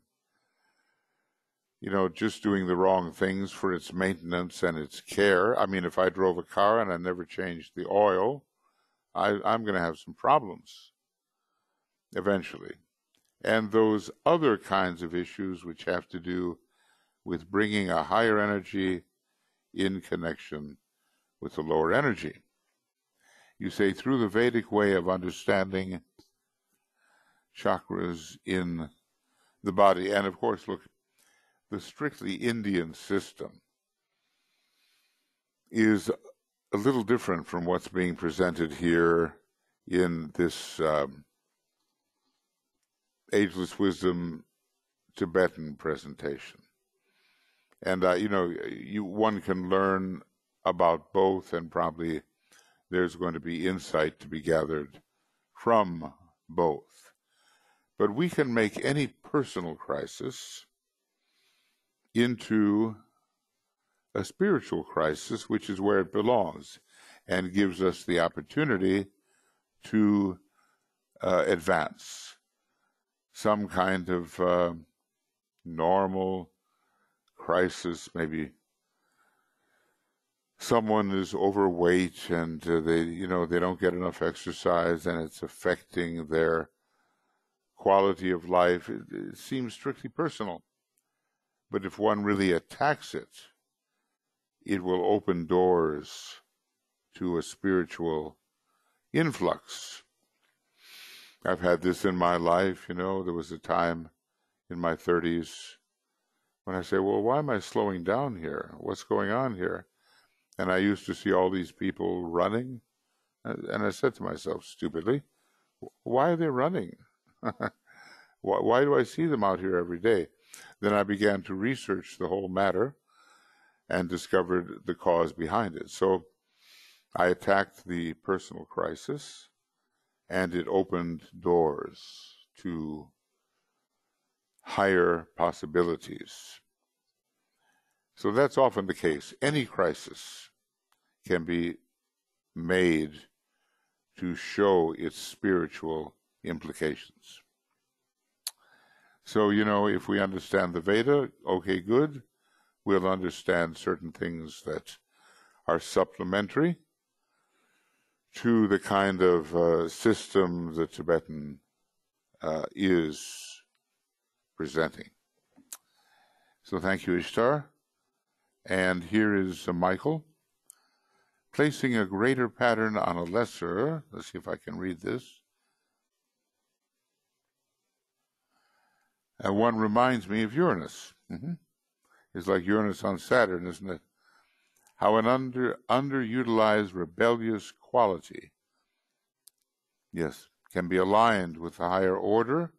you know, just doing the wrong things for its maintenance and its care. I mean, if I drove a car and I never changed the oil, I, I'm going to have some problems eventually. And those other kinds of issues which have to do with bringing a higher energy in connection with the lower energy. You say, through the Vedic way of understanding chakras in the body. And of course, look, the strictly Indian system is a little different from what's being presented here in this um, Ageless Wisdom Tibetan presentation. And, uh, you know, you, one can learn about both, and probably there's going to be insight to be gathered from both. But we can make any personal crisis into a spiritual crisis, which is where it belongs, and gives us the opportunity to uh, advance some kind of uh, normal crisis. Maybe someone is overweight and uh, they, you know, they don't get enough exercise, and it's affecting their quality of life. It, it seems strictly personal, but if one really attacks it, it will open doors to a spiritual influx. I've had this in my life, you know. There was a time in my thirties when I say, well, why am I slowing down here? What's going on here? And I used to see all these people running. And I said to myself, stupidly, why are they running? why, why do I see them out here every day? Then I began to research the whole matter and discovered the cause behind it. So I attacked the personal crisis, and it opened doors to higher possibilities. So that's often the case. Any crisis can be made to show its spiritual implications. So, you know, if we understand the Veda, okay, good, we'll understand certain things that are supplementary to the kind of uh, system the Tibetan uh, is presenting. So thank you, Ishtar. And here is uh, Michael. Placing a greater pattern on a lesser. Let's see if I can read this. And one reminds me of Uranus. Mm-hmm. It's like Uranus on Saturn, isn't it? How an under underutilized, rebellious quality, yes, can be aligned with the higher order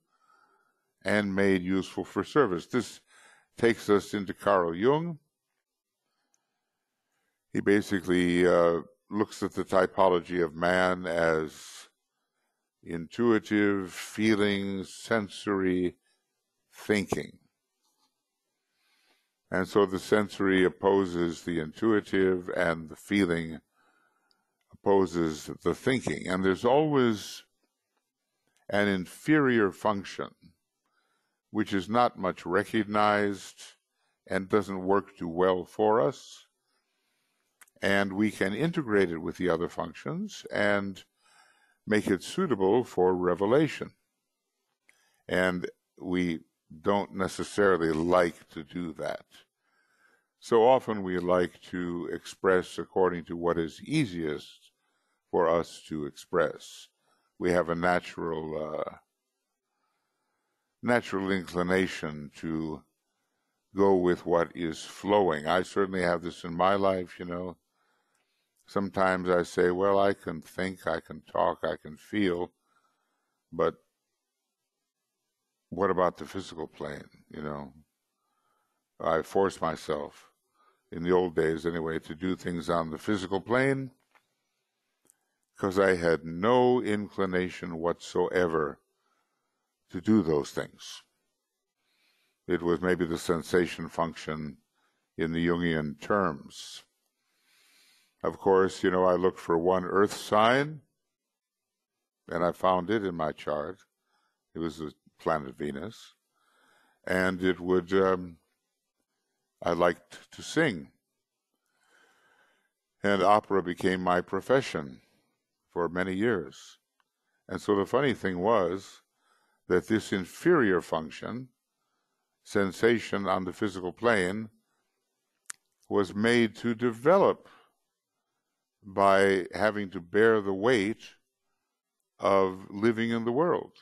and made useful for service. This takes us into Carl Jung. He basically uh, looks at the typology of man as intuitive, feeling, sensory thinking. And so the sensory opposes the intuitive, and the feeling opposes the thinking. And there's always an inferior function, which is not much recognized and doesn't work too well for us. And we can integrate it with the other functions and make it suitable for revelation. And we don't necessarily like to do that. So often we like to express according to what is easiest for us to express. We have a natural, uh, natural inclination to go with what is flowing. I certainly have this in my life, you know. Sometimes I say, well, I can think, I can talk, I can feel, but what about the physical plane, you know? I force myself, in the old days anyway, to do things on the physical plane because I had no inclination whatsoever to do those things. It was maybe the sensation function in the Jungian terms. Of course, you know, I looked for one earth sign, and I found it in my chart. It was the planet Venus, and it would, um, I liked to sing, and opera became my profession for many years. And so the funny thing was that this inferior function, sensation on the physical plane, was made to develop by having to bear the weight of living in the world.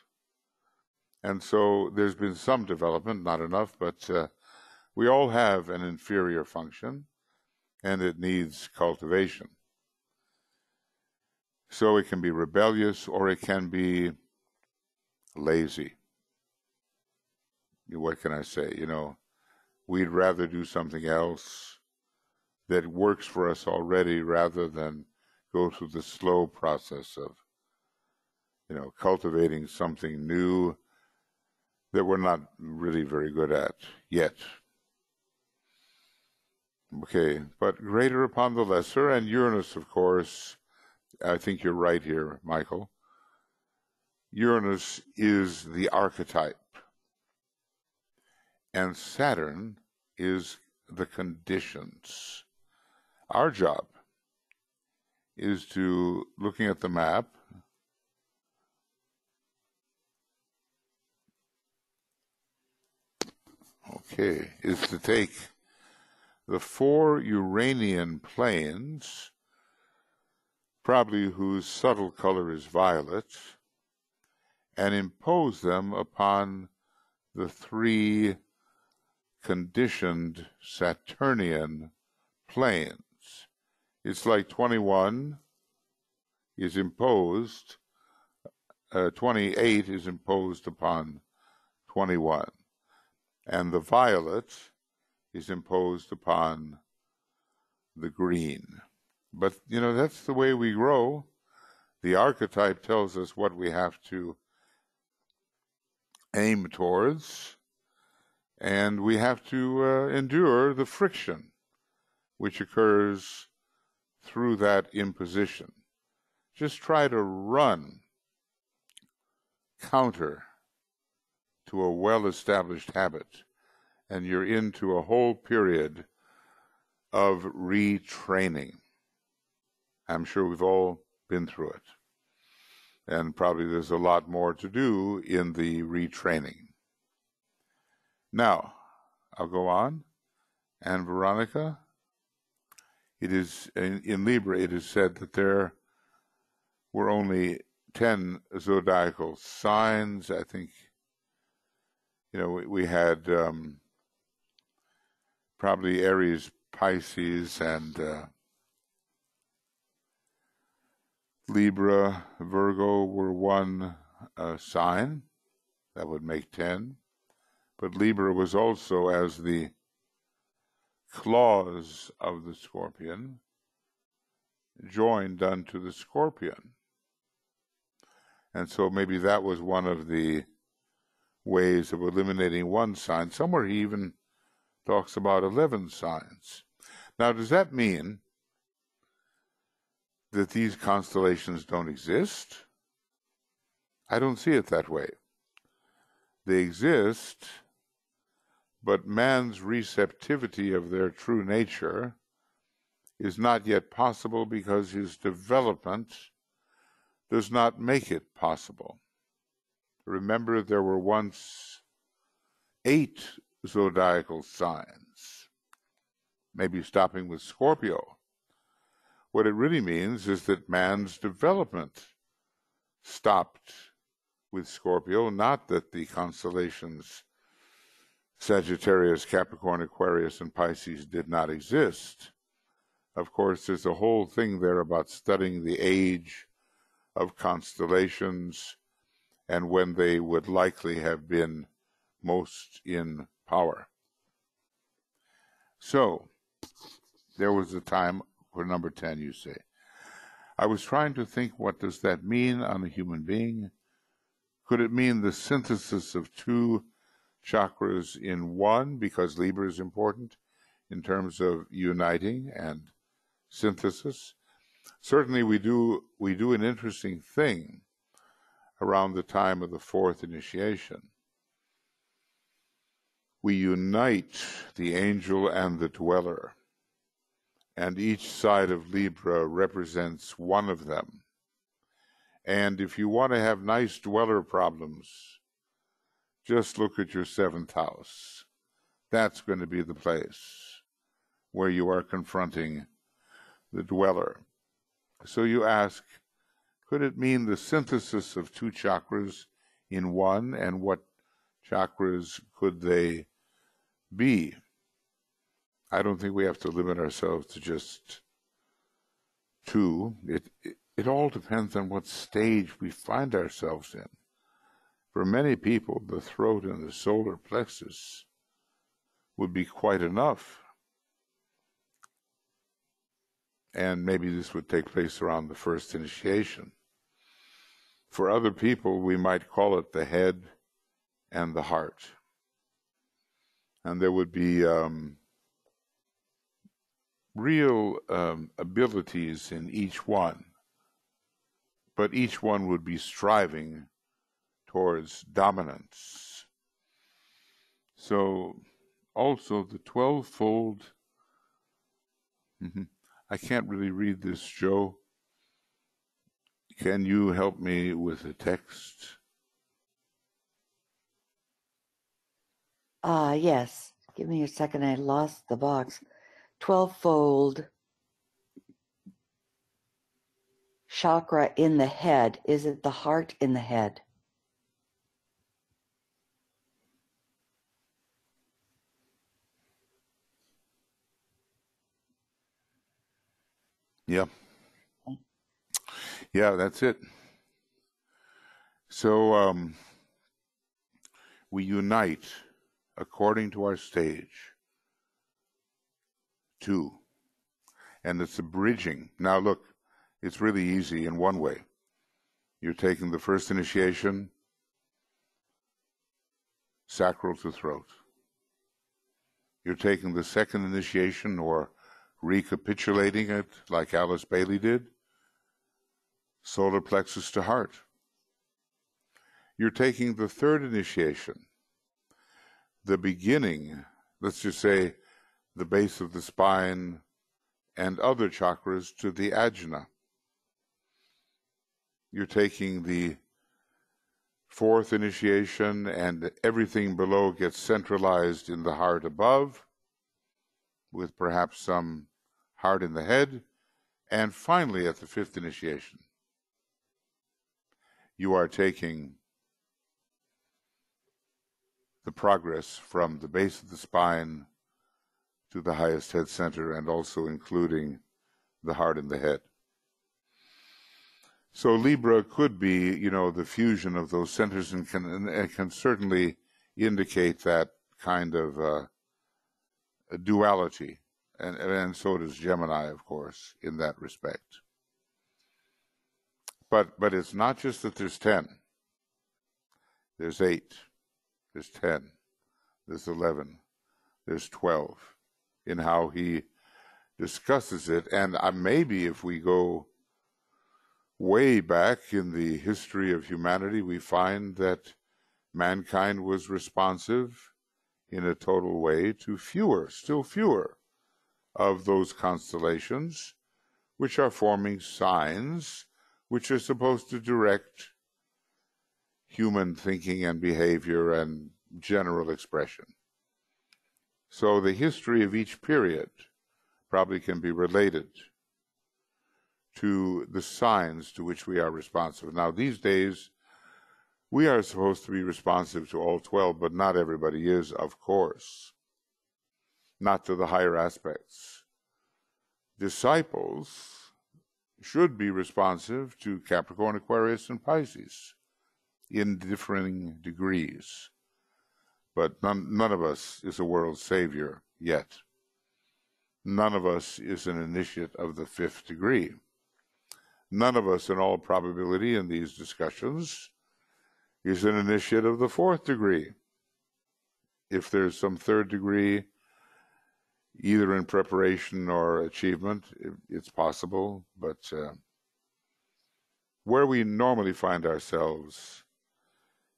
And so there's been some development, not enough, but uh, we all have an inferior function, and it needs cultivation. So it can be rebellious, or it can be lazy. What can I say? You know, we'd rather do something else that works for us already rather than go through the slow process of, you know, cultivating something new that we're not really very good at yet. Okay, but greater upon the lesser, and Uranus, of course, I think you're right here, Michael. Uranus is the archetype, and Saturn is the conditions. Our job is to, looking at the map, okay, is to take the four Uranian planes, probably whose subtle color is violet, and impose them upon the three conditioned Saturnian planes. It's like twenty-one is imposed, uh, twenty-eight is imposed upon twenty-one. And the violet is imposed upon the green. But, you know, that's the way we grow. The archetype tells us what we have to aim towards, and we have to uh, endure the friction which occurs through that imposition. Just try to run counter to a well-established habit, and you're into a whole period of retraining. I'm sure we've all been through it, and probably there's a lot more to do in the retraining. Now, I'll go on, and Veronica, it is, in, in Libra, it is said that there were only ten zodiacal signs, I think. You know, we, we had um, probably Aries, Pisces, and uh, Libra, Virgo were one uh, sign. That would make ten. But Libra was also, as the claws of the scorpion, joined unto the scorpion. And so maybe that was one of the ways of eliminating one sign. Somewhere he even talks about eleven signs. Now, does that mean that these constellations don't exist? I don't see it that way. They exist, but man's receptivity of their true nature is not yet possible because his development does not make it possible. Remember, there were once eight zodiacal signs, maybe stopping with Scorpio. What it really means is that man's development stopped with Scorpio, not that the constellations Sagittarius, Capricorn, Aquarius, and Pisces did not exist. Of course, there's a whole thing there about studying the age of constellations and when they would likely have been most in power. So, there was a time for number ten, you say. I was trying to think, what does that mean on a human being? Could it mean the synthesis of two chakras in one, because Libra is important in terms of uniting and synthesis? Certainly we do, we do an interesting thing around the time of the fourth initiation. We unite the angel and the dweller, and each side of Libra represents one of them. And if you want to have nice dweller problems, just look at your seventh house. That's going to be the place where you are confronting the dweller. So you ask, could it mean the synthesis of two chakras in one, and what chakras could they be? I don't think we have to limit ourselves to just two. It, it, it all depends on what stage we find ourselves in. For many people, the throat and the solar plexus would be quite enough. And maybe this would take place around the first initiation. For other people, we might call it the head and the heart. And there would be um, real um, abilities in each one, but each one would be striving towards dominance. So, also the twelve-fold... Mm-hmm. I can't really read this, Joe. Can you help me with the text? Ah, uh, yes. Give me a second. I lost the box. Twelvefold chakra in the head. Is it the heart in the head? Yeah. Yeah, that's it. So um, we unite according to our stage, two. And it's a bridging. Now look, it's really easy in one way. You're taking the first initiation, sacral to throat. You're taking the second initiation, or recapitulating it like Alice Bailey did, solar plexus to heart. You're taking the third initiation, the beginning, let's just say the base of the spine and other chakras to the ajna. You're taking the fourth initiation, and everything below gets centralized in the heart above, with perhaps some heart in the head, and finally at the fifth initiation, you are taking the progress from the base of the spine to the highest head center, and also including the heart in the head. So Libra could be, you know, the fusion of those centers, and can, and can certainly indicate that kind of uh, duality, and, and so does Gemini, of course, in that respect. But, but it's not just that there's ten. There's eight. There's ten. There's eleven. There's twelve in how he discusses it. And uh, maybe if we go way back in the history of humanity, we find that mankind was responsive in a total way to fewer, still fewer, of those constellations, which are forming signs which are supposed to direct human thinking and behavior and general expression. So the history of each period probably can be related to the signs to which we are responsive. Now, these days, we are supposed to be responsive to all twelve, but not everybody is, of course. Not to the higher aspects. Disciples should be responsive to Capricorn, Aquarius, and Pisces in differing degrees. But none, none of us is a world savior yet. None of us is an initiate of the fifth degree. None of us, in all probability in these discussions, is an initiate of the fourth degree. If there's some third degree, either in preparation or achievement, it's possible, but uh, where we normally find ourselves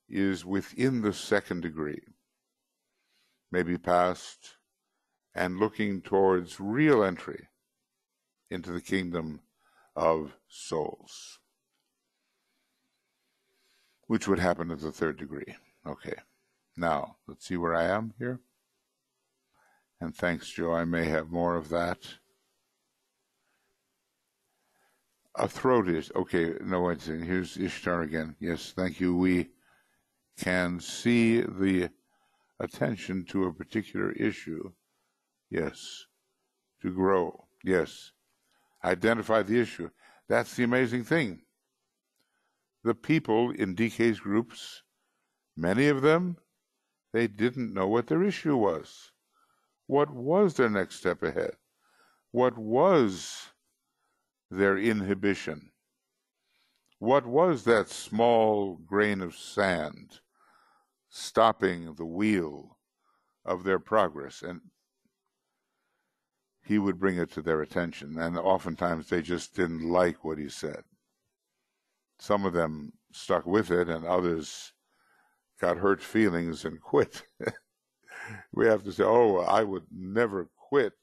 is within the second degree, maybe past, and looking towards real entry into the kingdom of souls, which would happen at the third degree. Okay, now, let's see where I am here. And thanks, Joe, I may have more of that. A throat is, okay, no, wait a second, here's Ishtar again. Yes, thank you. We can see the attention to a particular issue. Yes, to grow. Yes, identify the issue. That's the amazing thing. The people in D K's groups, many of them, they didn't know what their issue was. What was their next step ahead? What was their inhibition? What was that small grain of sand stopping the wheel of their progress? And he would bring it to their attention, and oftentimes they just didn't like what he said. Some of them stuck with it, and others got hurt feelings and quit. We have to say, oh, I would never quit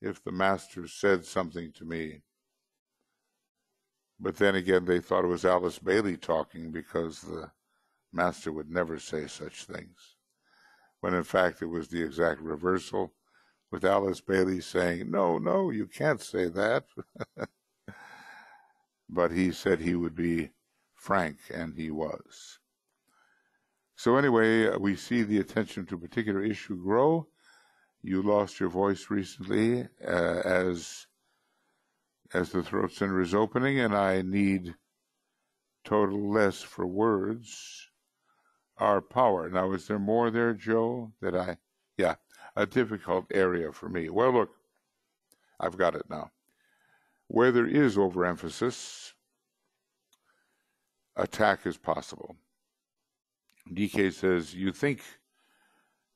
if the master said something to me. But then again, they thought it was Alice Bailey talking because the master would never say such things, when in fact it was the exact reversal, with Alice Bailey saying, no, no, you can't say that. But he said he would be frank, and he was. So anyway, we see the attention to a particular issue grow. You lost your voice recently uh, as, as the throat center is opening, and I need total less for words. Our power. Now, is there more there, Joe, that I... Yeah, a difficult area for me. Well, look, I've got it now. Where there is overemphasis, attack is possible. D K says, you think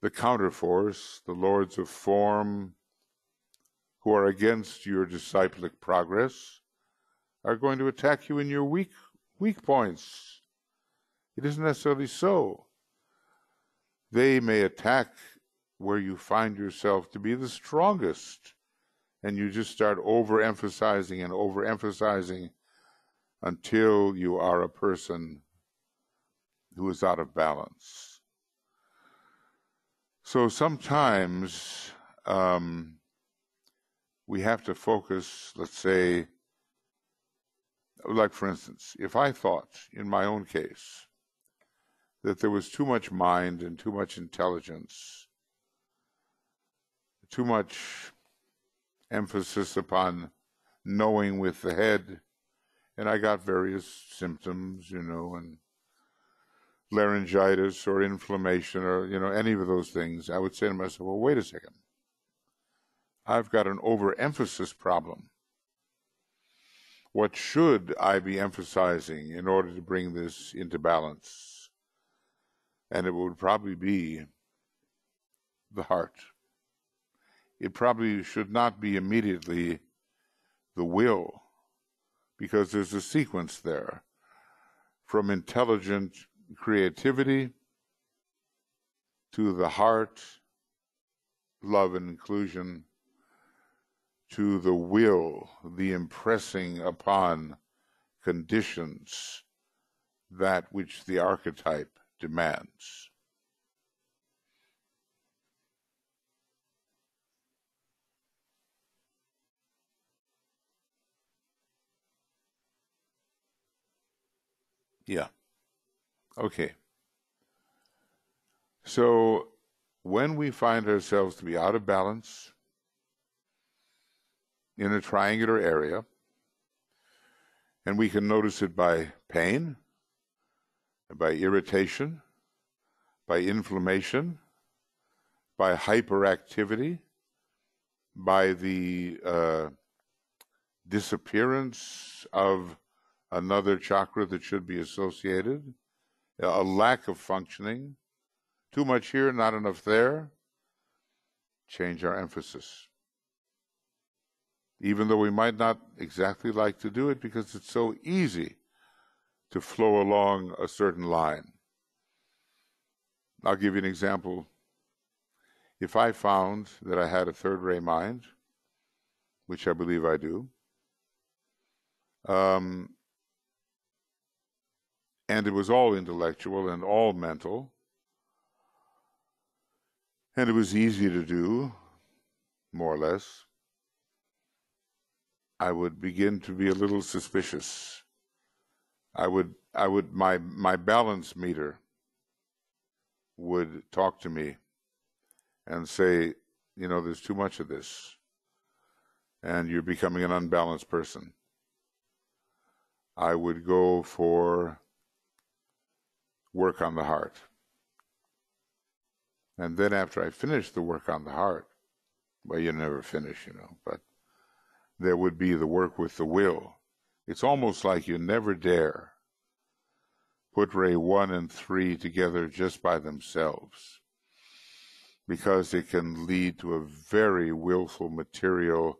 the counterforce, the lords of form, who are against your disciplic progress, are going to attack you in your weak, weak points. It isn't necessarily so. They may attack where you find yourself to be the strongest, and you just start overemphasizing and overemphasizing until you are a person who is out of balance. So sometimes um, we have to focus, let's say, like for instance, if I thought, in my own case, that there was too much mind and too much intelligence, too much emphasis upon knowing with the head, and I got various symptoms, you know, and laryngitis or inflammation or, you know, any of those things, I would say to myself, well, wait a second. I've got an overemphasis problem. What should I be emphasizing in order to bring this into balance? And it would probably be the heart, it probably should not be immediately the will, because there's a sequence there from intelligent creativity to the heart, love and inclusion, to the will, the impressing upon conditions that which the archetype demands. Yeah. Okay. So when we find ourselves to be out of balance in a triangular area, and we can notice it by pain, by irritation, by inflammation, by hyperactivity, by the uh, disappearance of another chakra that should be associated, a lack of functioning, too much here, not enough there. Change our emphasis. Even though we might not exactly like to do it, because it's so easy to flow along a certain line. I'll give you an example. If I found that I had a third ray mind, which I believe I do, um, and it was all intellectual and all mental, and it was easy to do, more or less, I would begin to be a little suspicious. I would, I would, my, my balance meter would talk to me and say, you know, there's too much of this, and you're becoming an unbalanced person. I would go for work on the heart. And then after I finished the work on the heart, well, you never finish, you know, but there would be the work with the will. It's almost like you never dare put ray one and three together just by themselves, because it can lead to a very willful material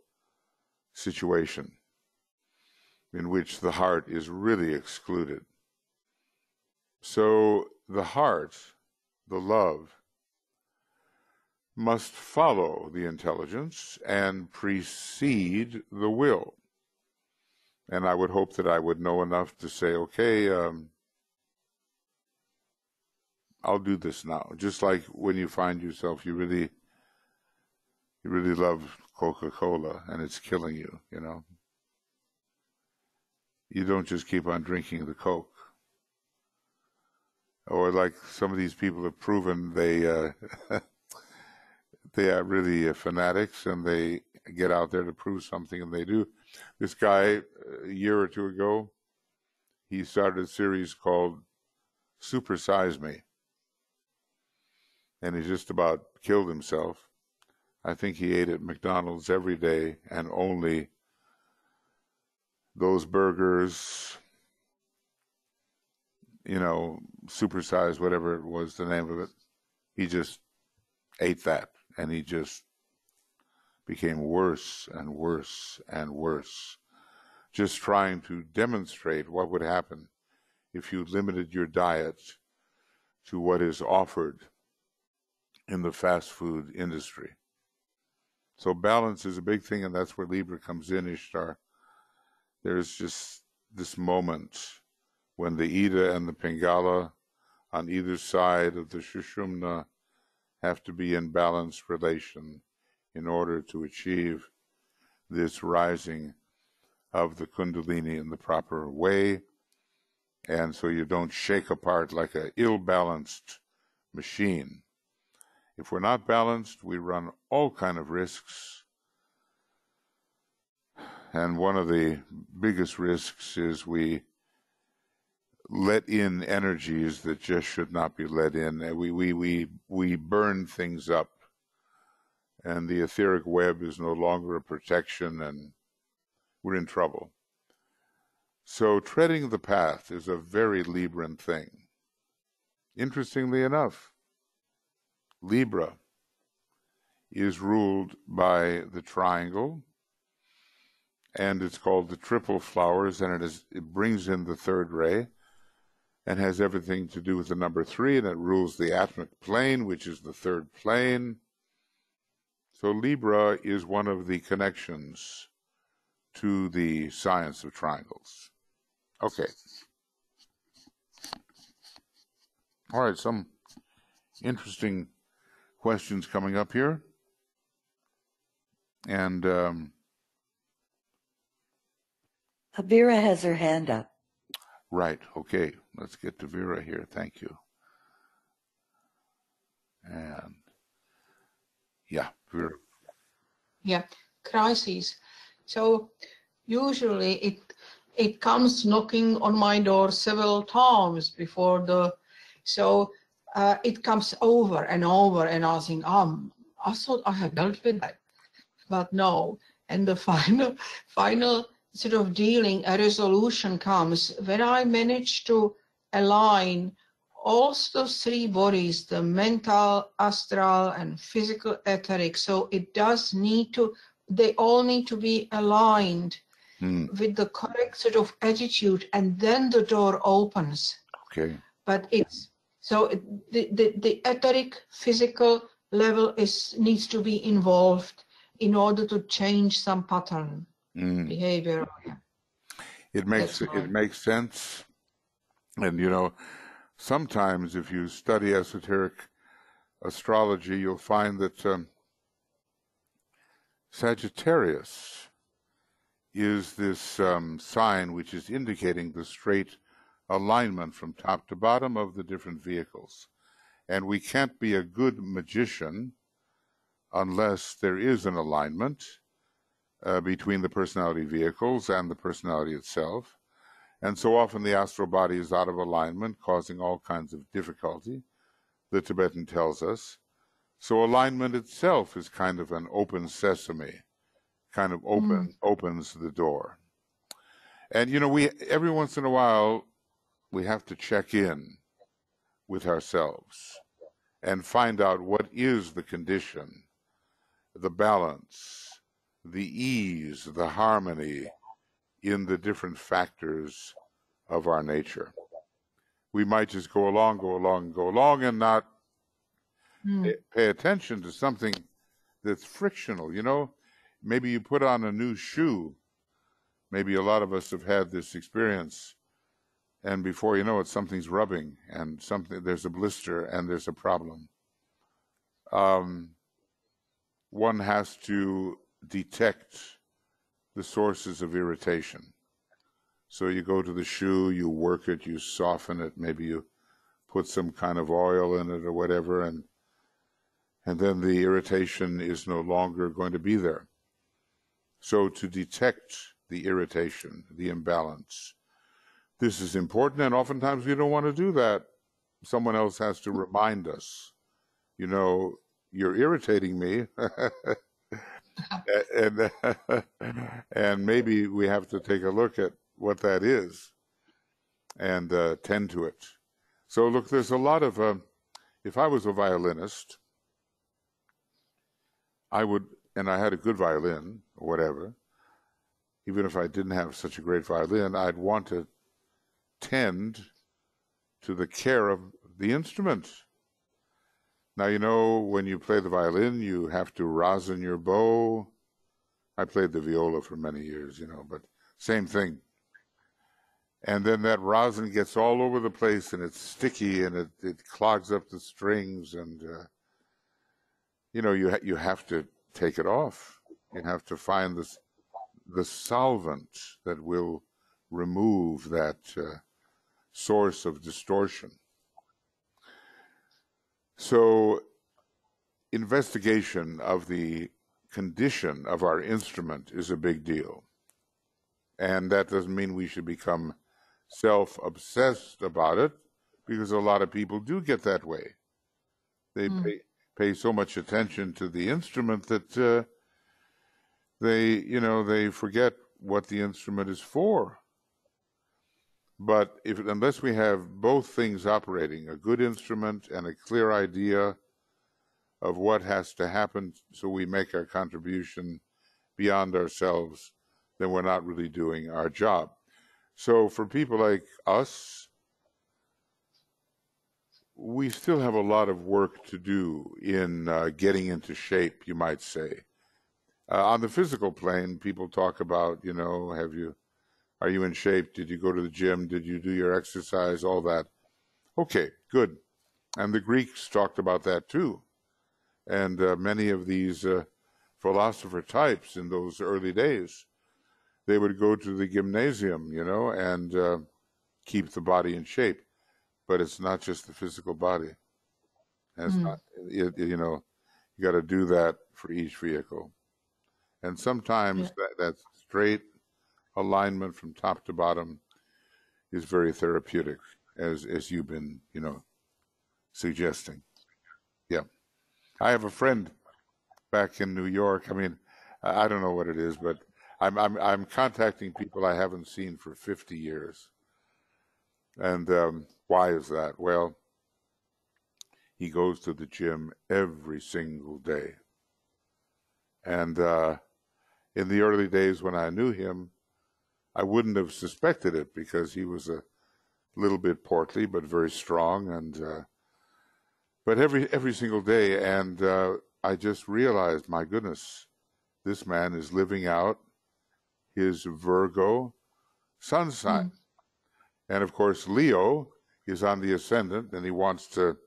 situation in which the heart is really excluded. So the heart, the love, must follow the intelligence and precede the will. And I would hope that I would know enough to say, okay, um, I'll do this now. Just like when you find yourself, you really, you really love Coca-Cola and it's killing you, you know. You don't just keep on drinking the Coke. Or like some of these people have proven, they, uh, they are really uh, fanatics, and they get out there to prove something, and they do. This guy, a year or two ago, he started a series called Super Size Me, and he just about killed himself. I think he ate at McDonald's every day, and only those burgers, you know, supersize, whatever it was, the name of it. He just ate that. And he just became worse and worse and worse, just trying to demonstrate what would happen if you limited your diet to what is offered in the fast food industry. So balance is a big thing, and that's where Libra comes in, Ishtar. There's just this moment when the Ida and the Pingala on either side of the Sushumna have to be in balanced relation in order to achieve this rising of the Kundalini in the proper way, and so you don't shake apart like an ill-balanced machine. If we're not balanced, we run all kind of risks, and one of the biggest risks is we let in energies that just should not be let in. We, we, we, we burn things up, and the etheric web is no longer a protection, and we're in trouble. So treading the path is a very Libran thing. Interestingly enough, Libra is ruled by the triangle, and it's called the triple flowers, and it, is, it brings in the third ray, and has everything to do with the number three, and it rules the atomic plane, which is the third plane. So Libra is one of the connections to the science of triangles. Okay. All right, some interesting questions coming up here. And um, Vera has her hand up. Right, okay. Let's get to Vera here. Thank you. And yeah, Vera. Yeah, crises. So usually it it comes knocking on my door several times before the. So uh, it comes over and over, and I think, um, I thought I had dealt with that, but no. And the final, final sort of dealing, a resolution comes when I manage to align all those three bodies, the mental, astral, and physical etheric. So it does need to, they all need to be aligned mm. with the correct sort of attitude, and then the door opens. Okay. But it's so it, the, the the etheric physical level is needs to be involved in order to change some pattern mm. behavior. It makes it, it makes sense, and you know, sometimes if you study esoteric astrology, you'll find that um, Sagittarius is this um, sign which is indicating the straight alignment from top to bottom of the different vehicles. And we can't be a good magician unless there is an alignment uh, between the personality vehicles and the personality itself. And so often the astral body is out of alignment, causing all kinds of difficulty, the Tibetan tells us. So alignment itself is kind of an open sesame, kind of open, mm. opens the door. And, you know, we every once in a while, we have to check in with ourselves and find out what is the condition, the balance, the ease, the harmony in the different factors of our nature. We might just go along, go along, go along, and not mm. pay attention to something that's frictional. You know, maybe you put on a new shoe. Maybe a lot of us have had this experience. And before you know it, something's rubbing, and something there's a blister, and there's a problem. Um, one has to detect the sources of irritation. So you go to the shoe, you work it, you soften it, maybe you put some kind of oil in it or whatever, and, and then the irritation is no longer going to be there. So to detect the irritation, the imbalance, this is important, and oftentimes we don't want to do that. Someone else has to remind us, you know, you're irritating me. and, and maybe we have to take a look at what that is and uh, tend to it. So, look, there's a lot of, uh, if I was a violinist, I would, and I had a good violin or whatever, even if I didn't have such a great violin, I'd want to tend to the care of the instrument. Now, you know, when you play the violin, you have to rosin your bow. I played the viola for many years, you know, but same thing. And then that rosin gets all over the place, and it's sticky, and it, it clogs up the strings, and, uh, you know, you, ha you have to take it off. You have to find this, the solvent that will remove that uh, source of distortion. So investigation of the condition of our instrument is a big deal. And that doesn't mean we should become self-obsessed about it, because a lot of people do get that way. They mm. pay, pay so much attention to the instrument that uh, they, you know, they forget what the instrument is for. But if, unless we have both things operating, a good instrument and a clear idea of what has to happen so we make our contribution beyond ourselves, then we're not really doing our job. So for people like us, we still have a lot of work to do in uh, getting into shape, you might say. Uh, on the physical plane, people talk about, you know, have you, are you in shape? Did you go to the gym? Did you do your exercise? All that. Okay, good. And the Greeks talked about that too. And uh, many of these uh, philosopher types in those early days, they would go to the gymnasium, you know, and uh, keep the body in shape. But it's not just the physical body. And it's mm. not, it, you know, you got to do that for each vehicle. And sometimes yeah. that, that straight alignment from top to bottom is very therapeutic, as, as you've been, you know, suggesting. Yeah. I have a friend back in New York. I mean, I don't know what it is, but I'm, I'm, I'm contacting people I haven't seen for fifty years. And um, why is that? Well, he goes to the gym every single day. And uh, in the early days when I knew him, I wouldn't have suspected it because he was a little bit portly, but very strong. And uh, but every every single day, and uh, I just realized, my goodness, this man is living out his Virgo sun sign. Mm. And, of course, Leo is on the ascendant, and he wants to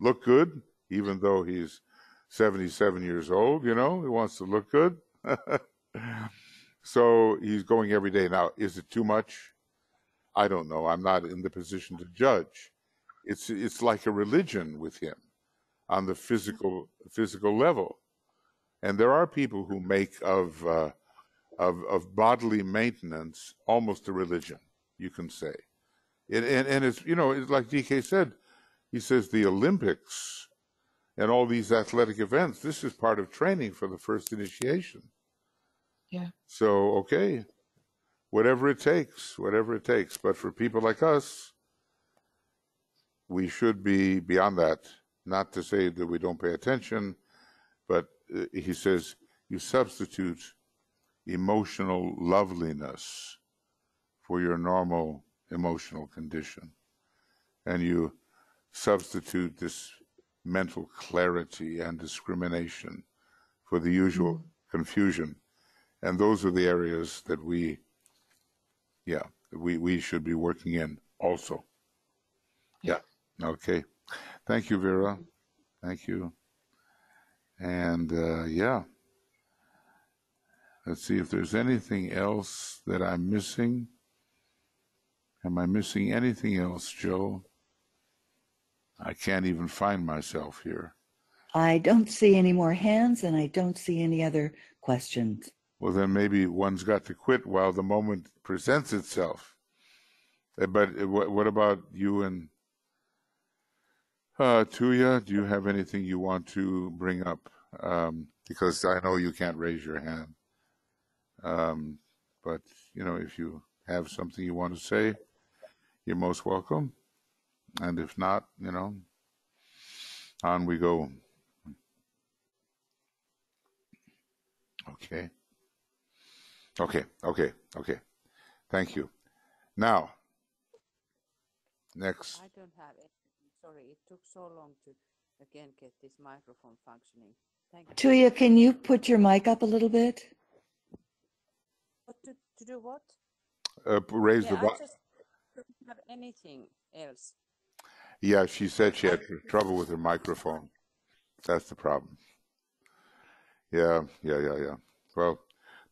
look good, even though he's seventy-seven years old, you know. He wants to look good. So he's going every day. Now, is it too much? I don't know. I'm not in the position to judge. It's, it's like a religion with him on the physical, physical level. And there are people who make of, uh, of, of bodily maintenance almost a religion, you can say. And, and, and it's, you know, it's like D K said, he says the Olympics and all these athletic events, this is part of training for the first initiation. Yeah. So, okay, whatever it takes, whatever it takes. But for people like us, we should be beyond that. Not to say that we don't pay attention, but uh, he says you substitute emotional loveliness for your normal emotional condition. And you substitute this mental clarity and discrimination for the usual mm-hmm. confusion. And those are the areas that we, yeah, we, we should be working in also. Yeah. yeah. Okay. Thank you, Vera. Thank you. And uh, yeah, let's see if there's anything else that I'm missing. Am I missing anything else, Joe? I can't even find myself here. I don't see any more hands, and I don't see any other questions. Well, then maybe one's got to quit while the moment presents itself. But what about you and uh, Tuya? Do you have anything you want to bring up? Um, because I know you can't raise your hand. Um, but, you know, if you have something you want to say, you're most welcome. And if not, you know, on we go. Okay. Okay, okay, okay. Thank you. Now, next. I don't have it. Sorry, it took so long to again get this microphone functioning. Thank you. Tuya, can you put your mic up a little bit? What to, to do what? Uh, raise yeah, the volume. I just don't have anything else. Yeah, she said she had trouble with her microphone. That's the problem. Yeah, yeah, yeah, yeah. Well,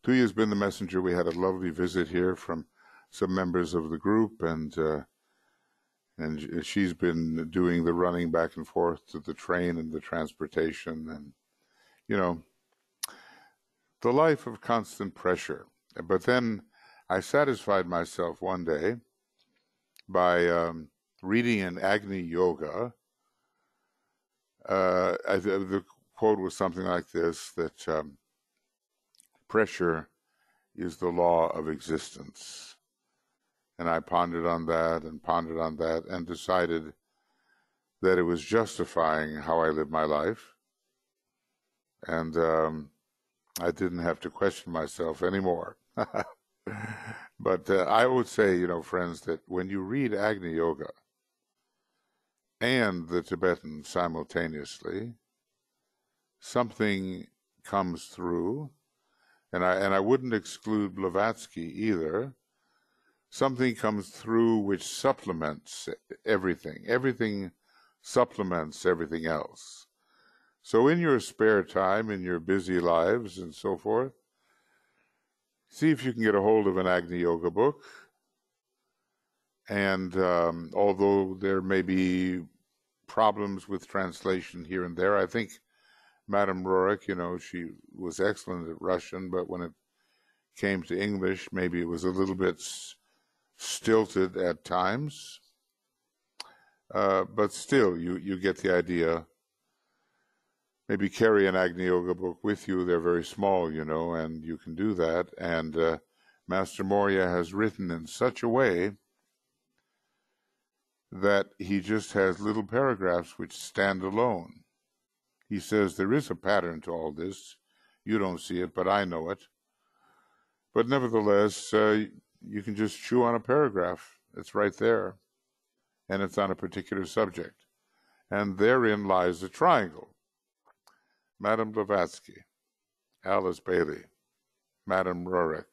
Tuya's been the messenger. We had a lovely visit here from some members of the group, and uh, and she's been doing the running back and forth to the train and the transportation, and you know, the life of constant pressure. But then I satisfied myself one day by um, reading in Agni Yoga. Uh, I, the quote was something like this, that um, pressure is the law of existence. And I pondered on that and pondered on that and decided that it was justifying how I live my life and um, I didn't have to question myself anymore. But uh, I would say, you know, friends, that when you read Agni Yoga and the Tibetan simultaneously, something comes through, and I, and I wouldn't exclude Blavatsky either. Something comes through which supplements everything. Everything supplements everything else. So in your spare time, in your busy lives and so forth, see if you can get a hold of an Agni Yoga book. And um, although there may be problems with translation here and there, I think Madame Rorik, you know, she was excellent at Russian, but when it came to English, maybe it was a little bit stilted at times. Uh, but still, you, you get the idea. Maybe carry an Agni Yoga book with you. They're very small, you know, and you can do that. And uh, Master Moria has written in such a way that he just has little paragraphs which stand alone. He says, there is a pattern to all this. You don't see it, but I know it. But nevertheless, uh, you can just chew on a paragraph. It's right there. And it's on a particular subject. And therein lies a triangle. Madame Blavatsky, Alice Bailey, Madame Rorik,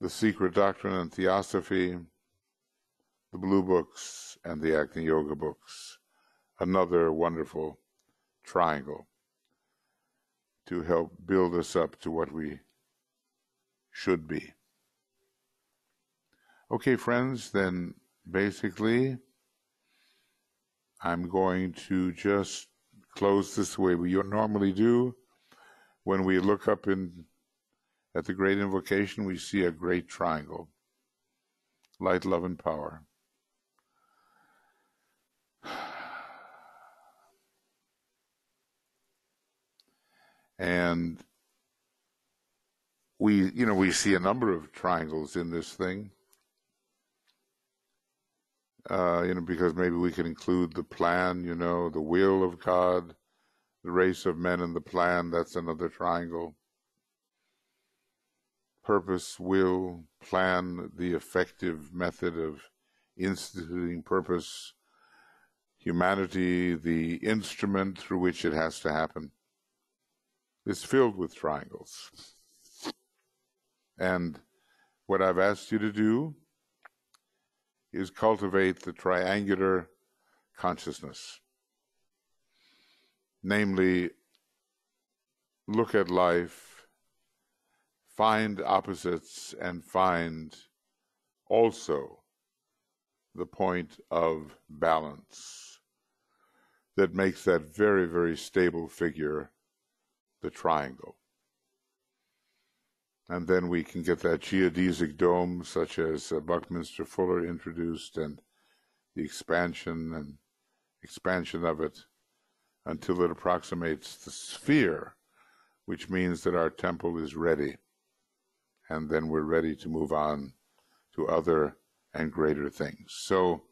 The Secret Doctrine and Theosophy, the Blue Books, and the Agni Yoga books. Another wonderful triangle to help build us up to what we should be. Okay, friends, then basically I'm going to just close this way we normally do. When we look up in at the Great Invocation, we see a great triangle. Light, love, and power. And we, you know, we see a number of triangles in this thing, uh, you know, because maybe we can include the plan, you know, the will of God, the race of men and the plan, that's another triangle. Purpose, will, plan, the effective method of instituting purpose, humanity, the instrument through which it has to happen. It's filled with triangles. And what I've asked you to do is cultivate the triangular consciousness. Namely, look at life, find opposites, and find also the point of balance that makes that very, very stable figure the triangle. And then we can get that geodesic dome, such as uh, Buckminster Fuller introduced, and the expansion and expansion of it until it approximates the sphere, which means that our temple is ready. And then we're ready to move on to other and greater things. So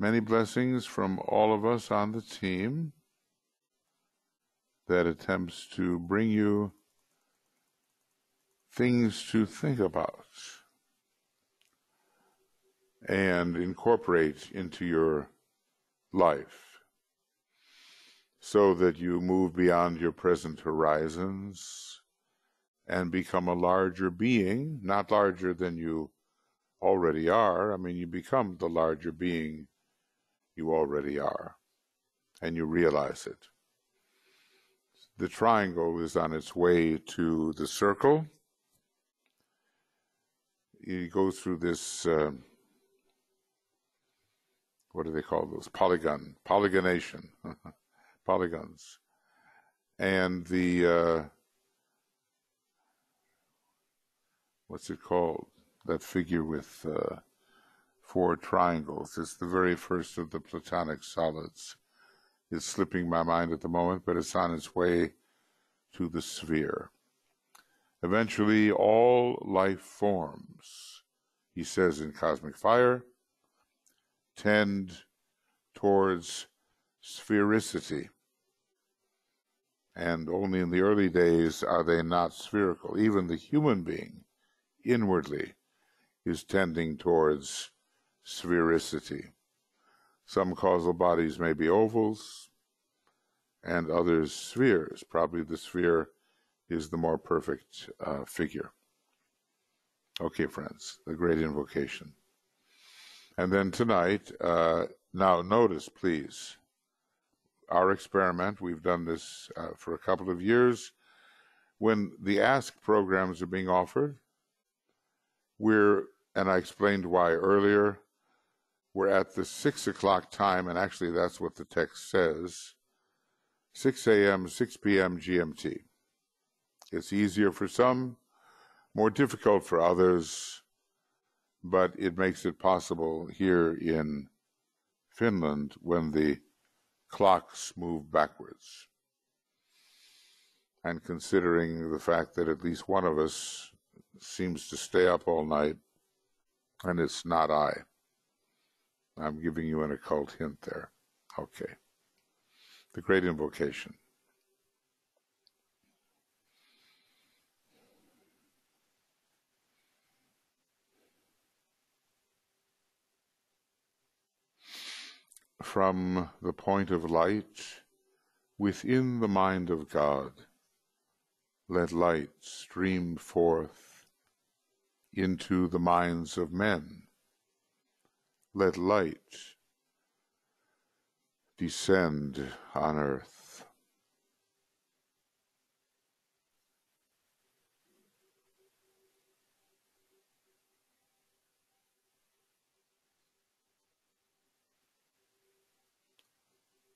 many blessings from all of us on the team that attempts to bring you things to think about and incorporate into your life so that you move beyond your present horizons and become a larger being, not larger than you already are. I mean, you become the larger being you already are, and you realize it. The triangle is on its way to the circle. It goes through this, uh, what do they call those? Polygon, polygonation, polygons. And the, uh, what's it called? That figure with uh, four triangles. It's the very first of the Platonic solids. It's slipping my mind at the moment, but it's on its way to the sphere. Eventually, all life forms, he says in Cosmic Fire, tend towards sphericity. and only in the early days are they not spherical. Even the human being, inwardly, is tending towards sphericity. Some causal bodies may be ovals, and others spheres. Probably the sphere is the more perfect uh, figure. Okay, friends, the great invocation. And then tonight, uh, now notice, please, our experiment. We've done this uh, for a couple of years. When the A S K programs are being offered, we're, and I explained why earlier, we're at the six o'clock time, and actually that's what the text says, six A M, six P M G M T. It's easier for some, more difficult for others, but it makes it possible here in Finland when the clocks move backwards. And considering the fact that at least one of us seems to stay up all night, and it's not I. I'm giving you an occult hint there. Okay. The great invocation. From the point of light, within the mind of God, let light stream forth into the minds of men. Let light descend on earth.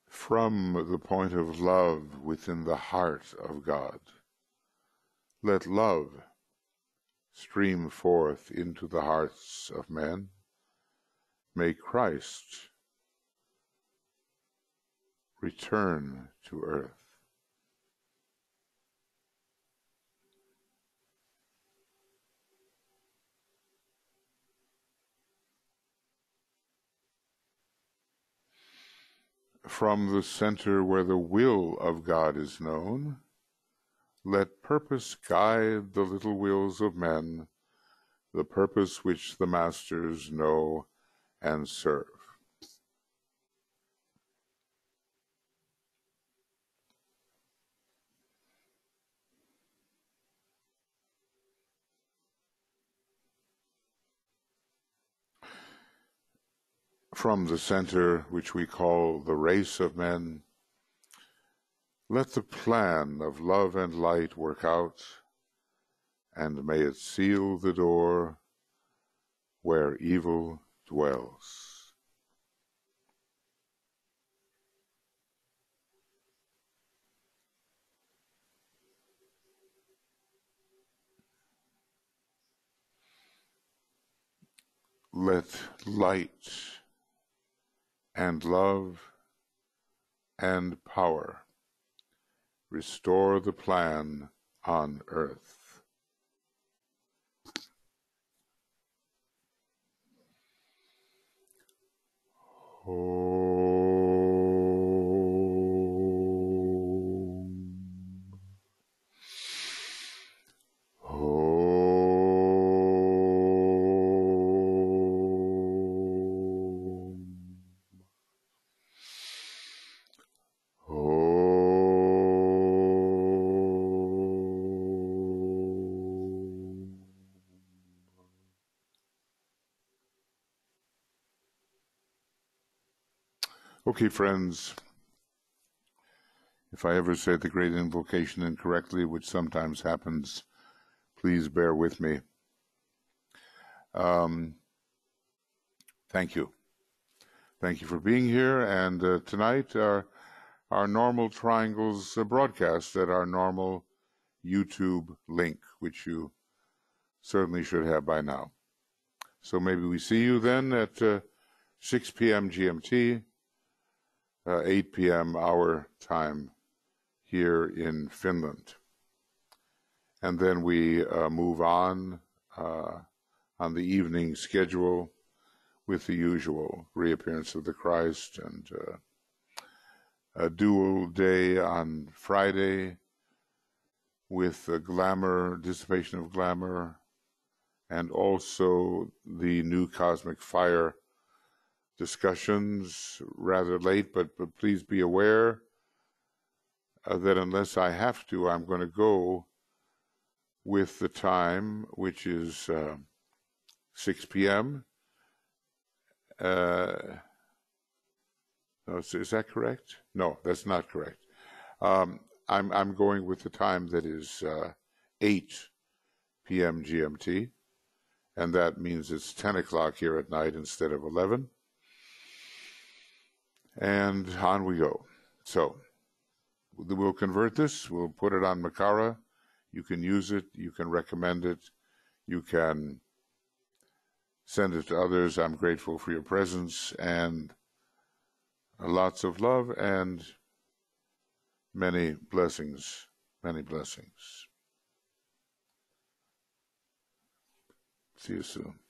From the point of love within the heart of God, let love stream forth into the hearts of men. May Christ return to earth. From the center where the will of God is known, let purpose guide the little wills of men, the purpose which the masters know and serve. From the center, which we call the race of men, let the plan of love and light work out, and may it seal the door where evil dwells. Let light and love and power restore the plan on earth. Om. Om. Okay, friends, if I ever say the great invocation incorrectly, which sometimes happens, please bear with me. Um, thank you. Thank you for being here. And uh, tonight, our, our normal triangles uh, broadcast at our normal YouTube link, which you certainly should have by now. So maybe we see you then at uh, six P M G M T. Uh, eight P M our time here in Finland. And then we uh, move on uh, on the evening schedule with the usual reappearance of the Christ and uh, a dual day on Friday with the glamour, dissipation of glamour, and also the new Cosmic Fire discussions rather late, but, but please be aware uh, that unless I have to, I'm going to go with the time, which is uh, six p m Uh, no, is, is that correct? No, that's not correct. Um, I'm, I'm going with the time that is uh, eight p m G M T, and that means it's ten o'clock here at night instead of eleven. And on we go. So we'll convert this. We'll put it on Makara. You can use it. You can recommend it. You can send it to others. I'm grateful for your presence, and lots of love and many blessings, many blessings. See you soon.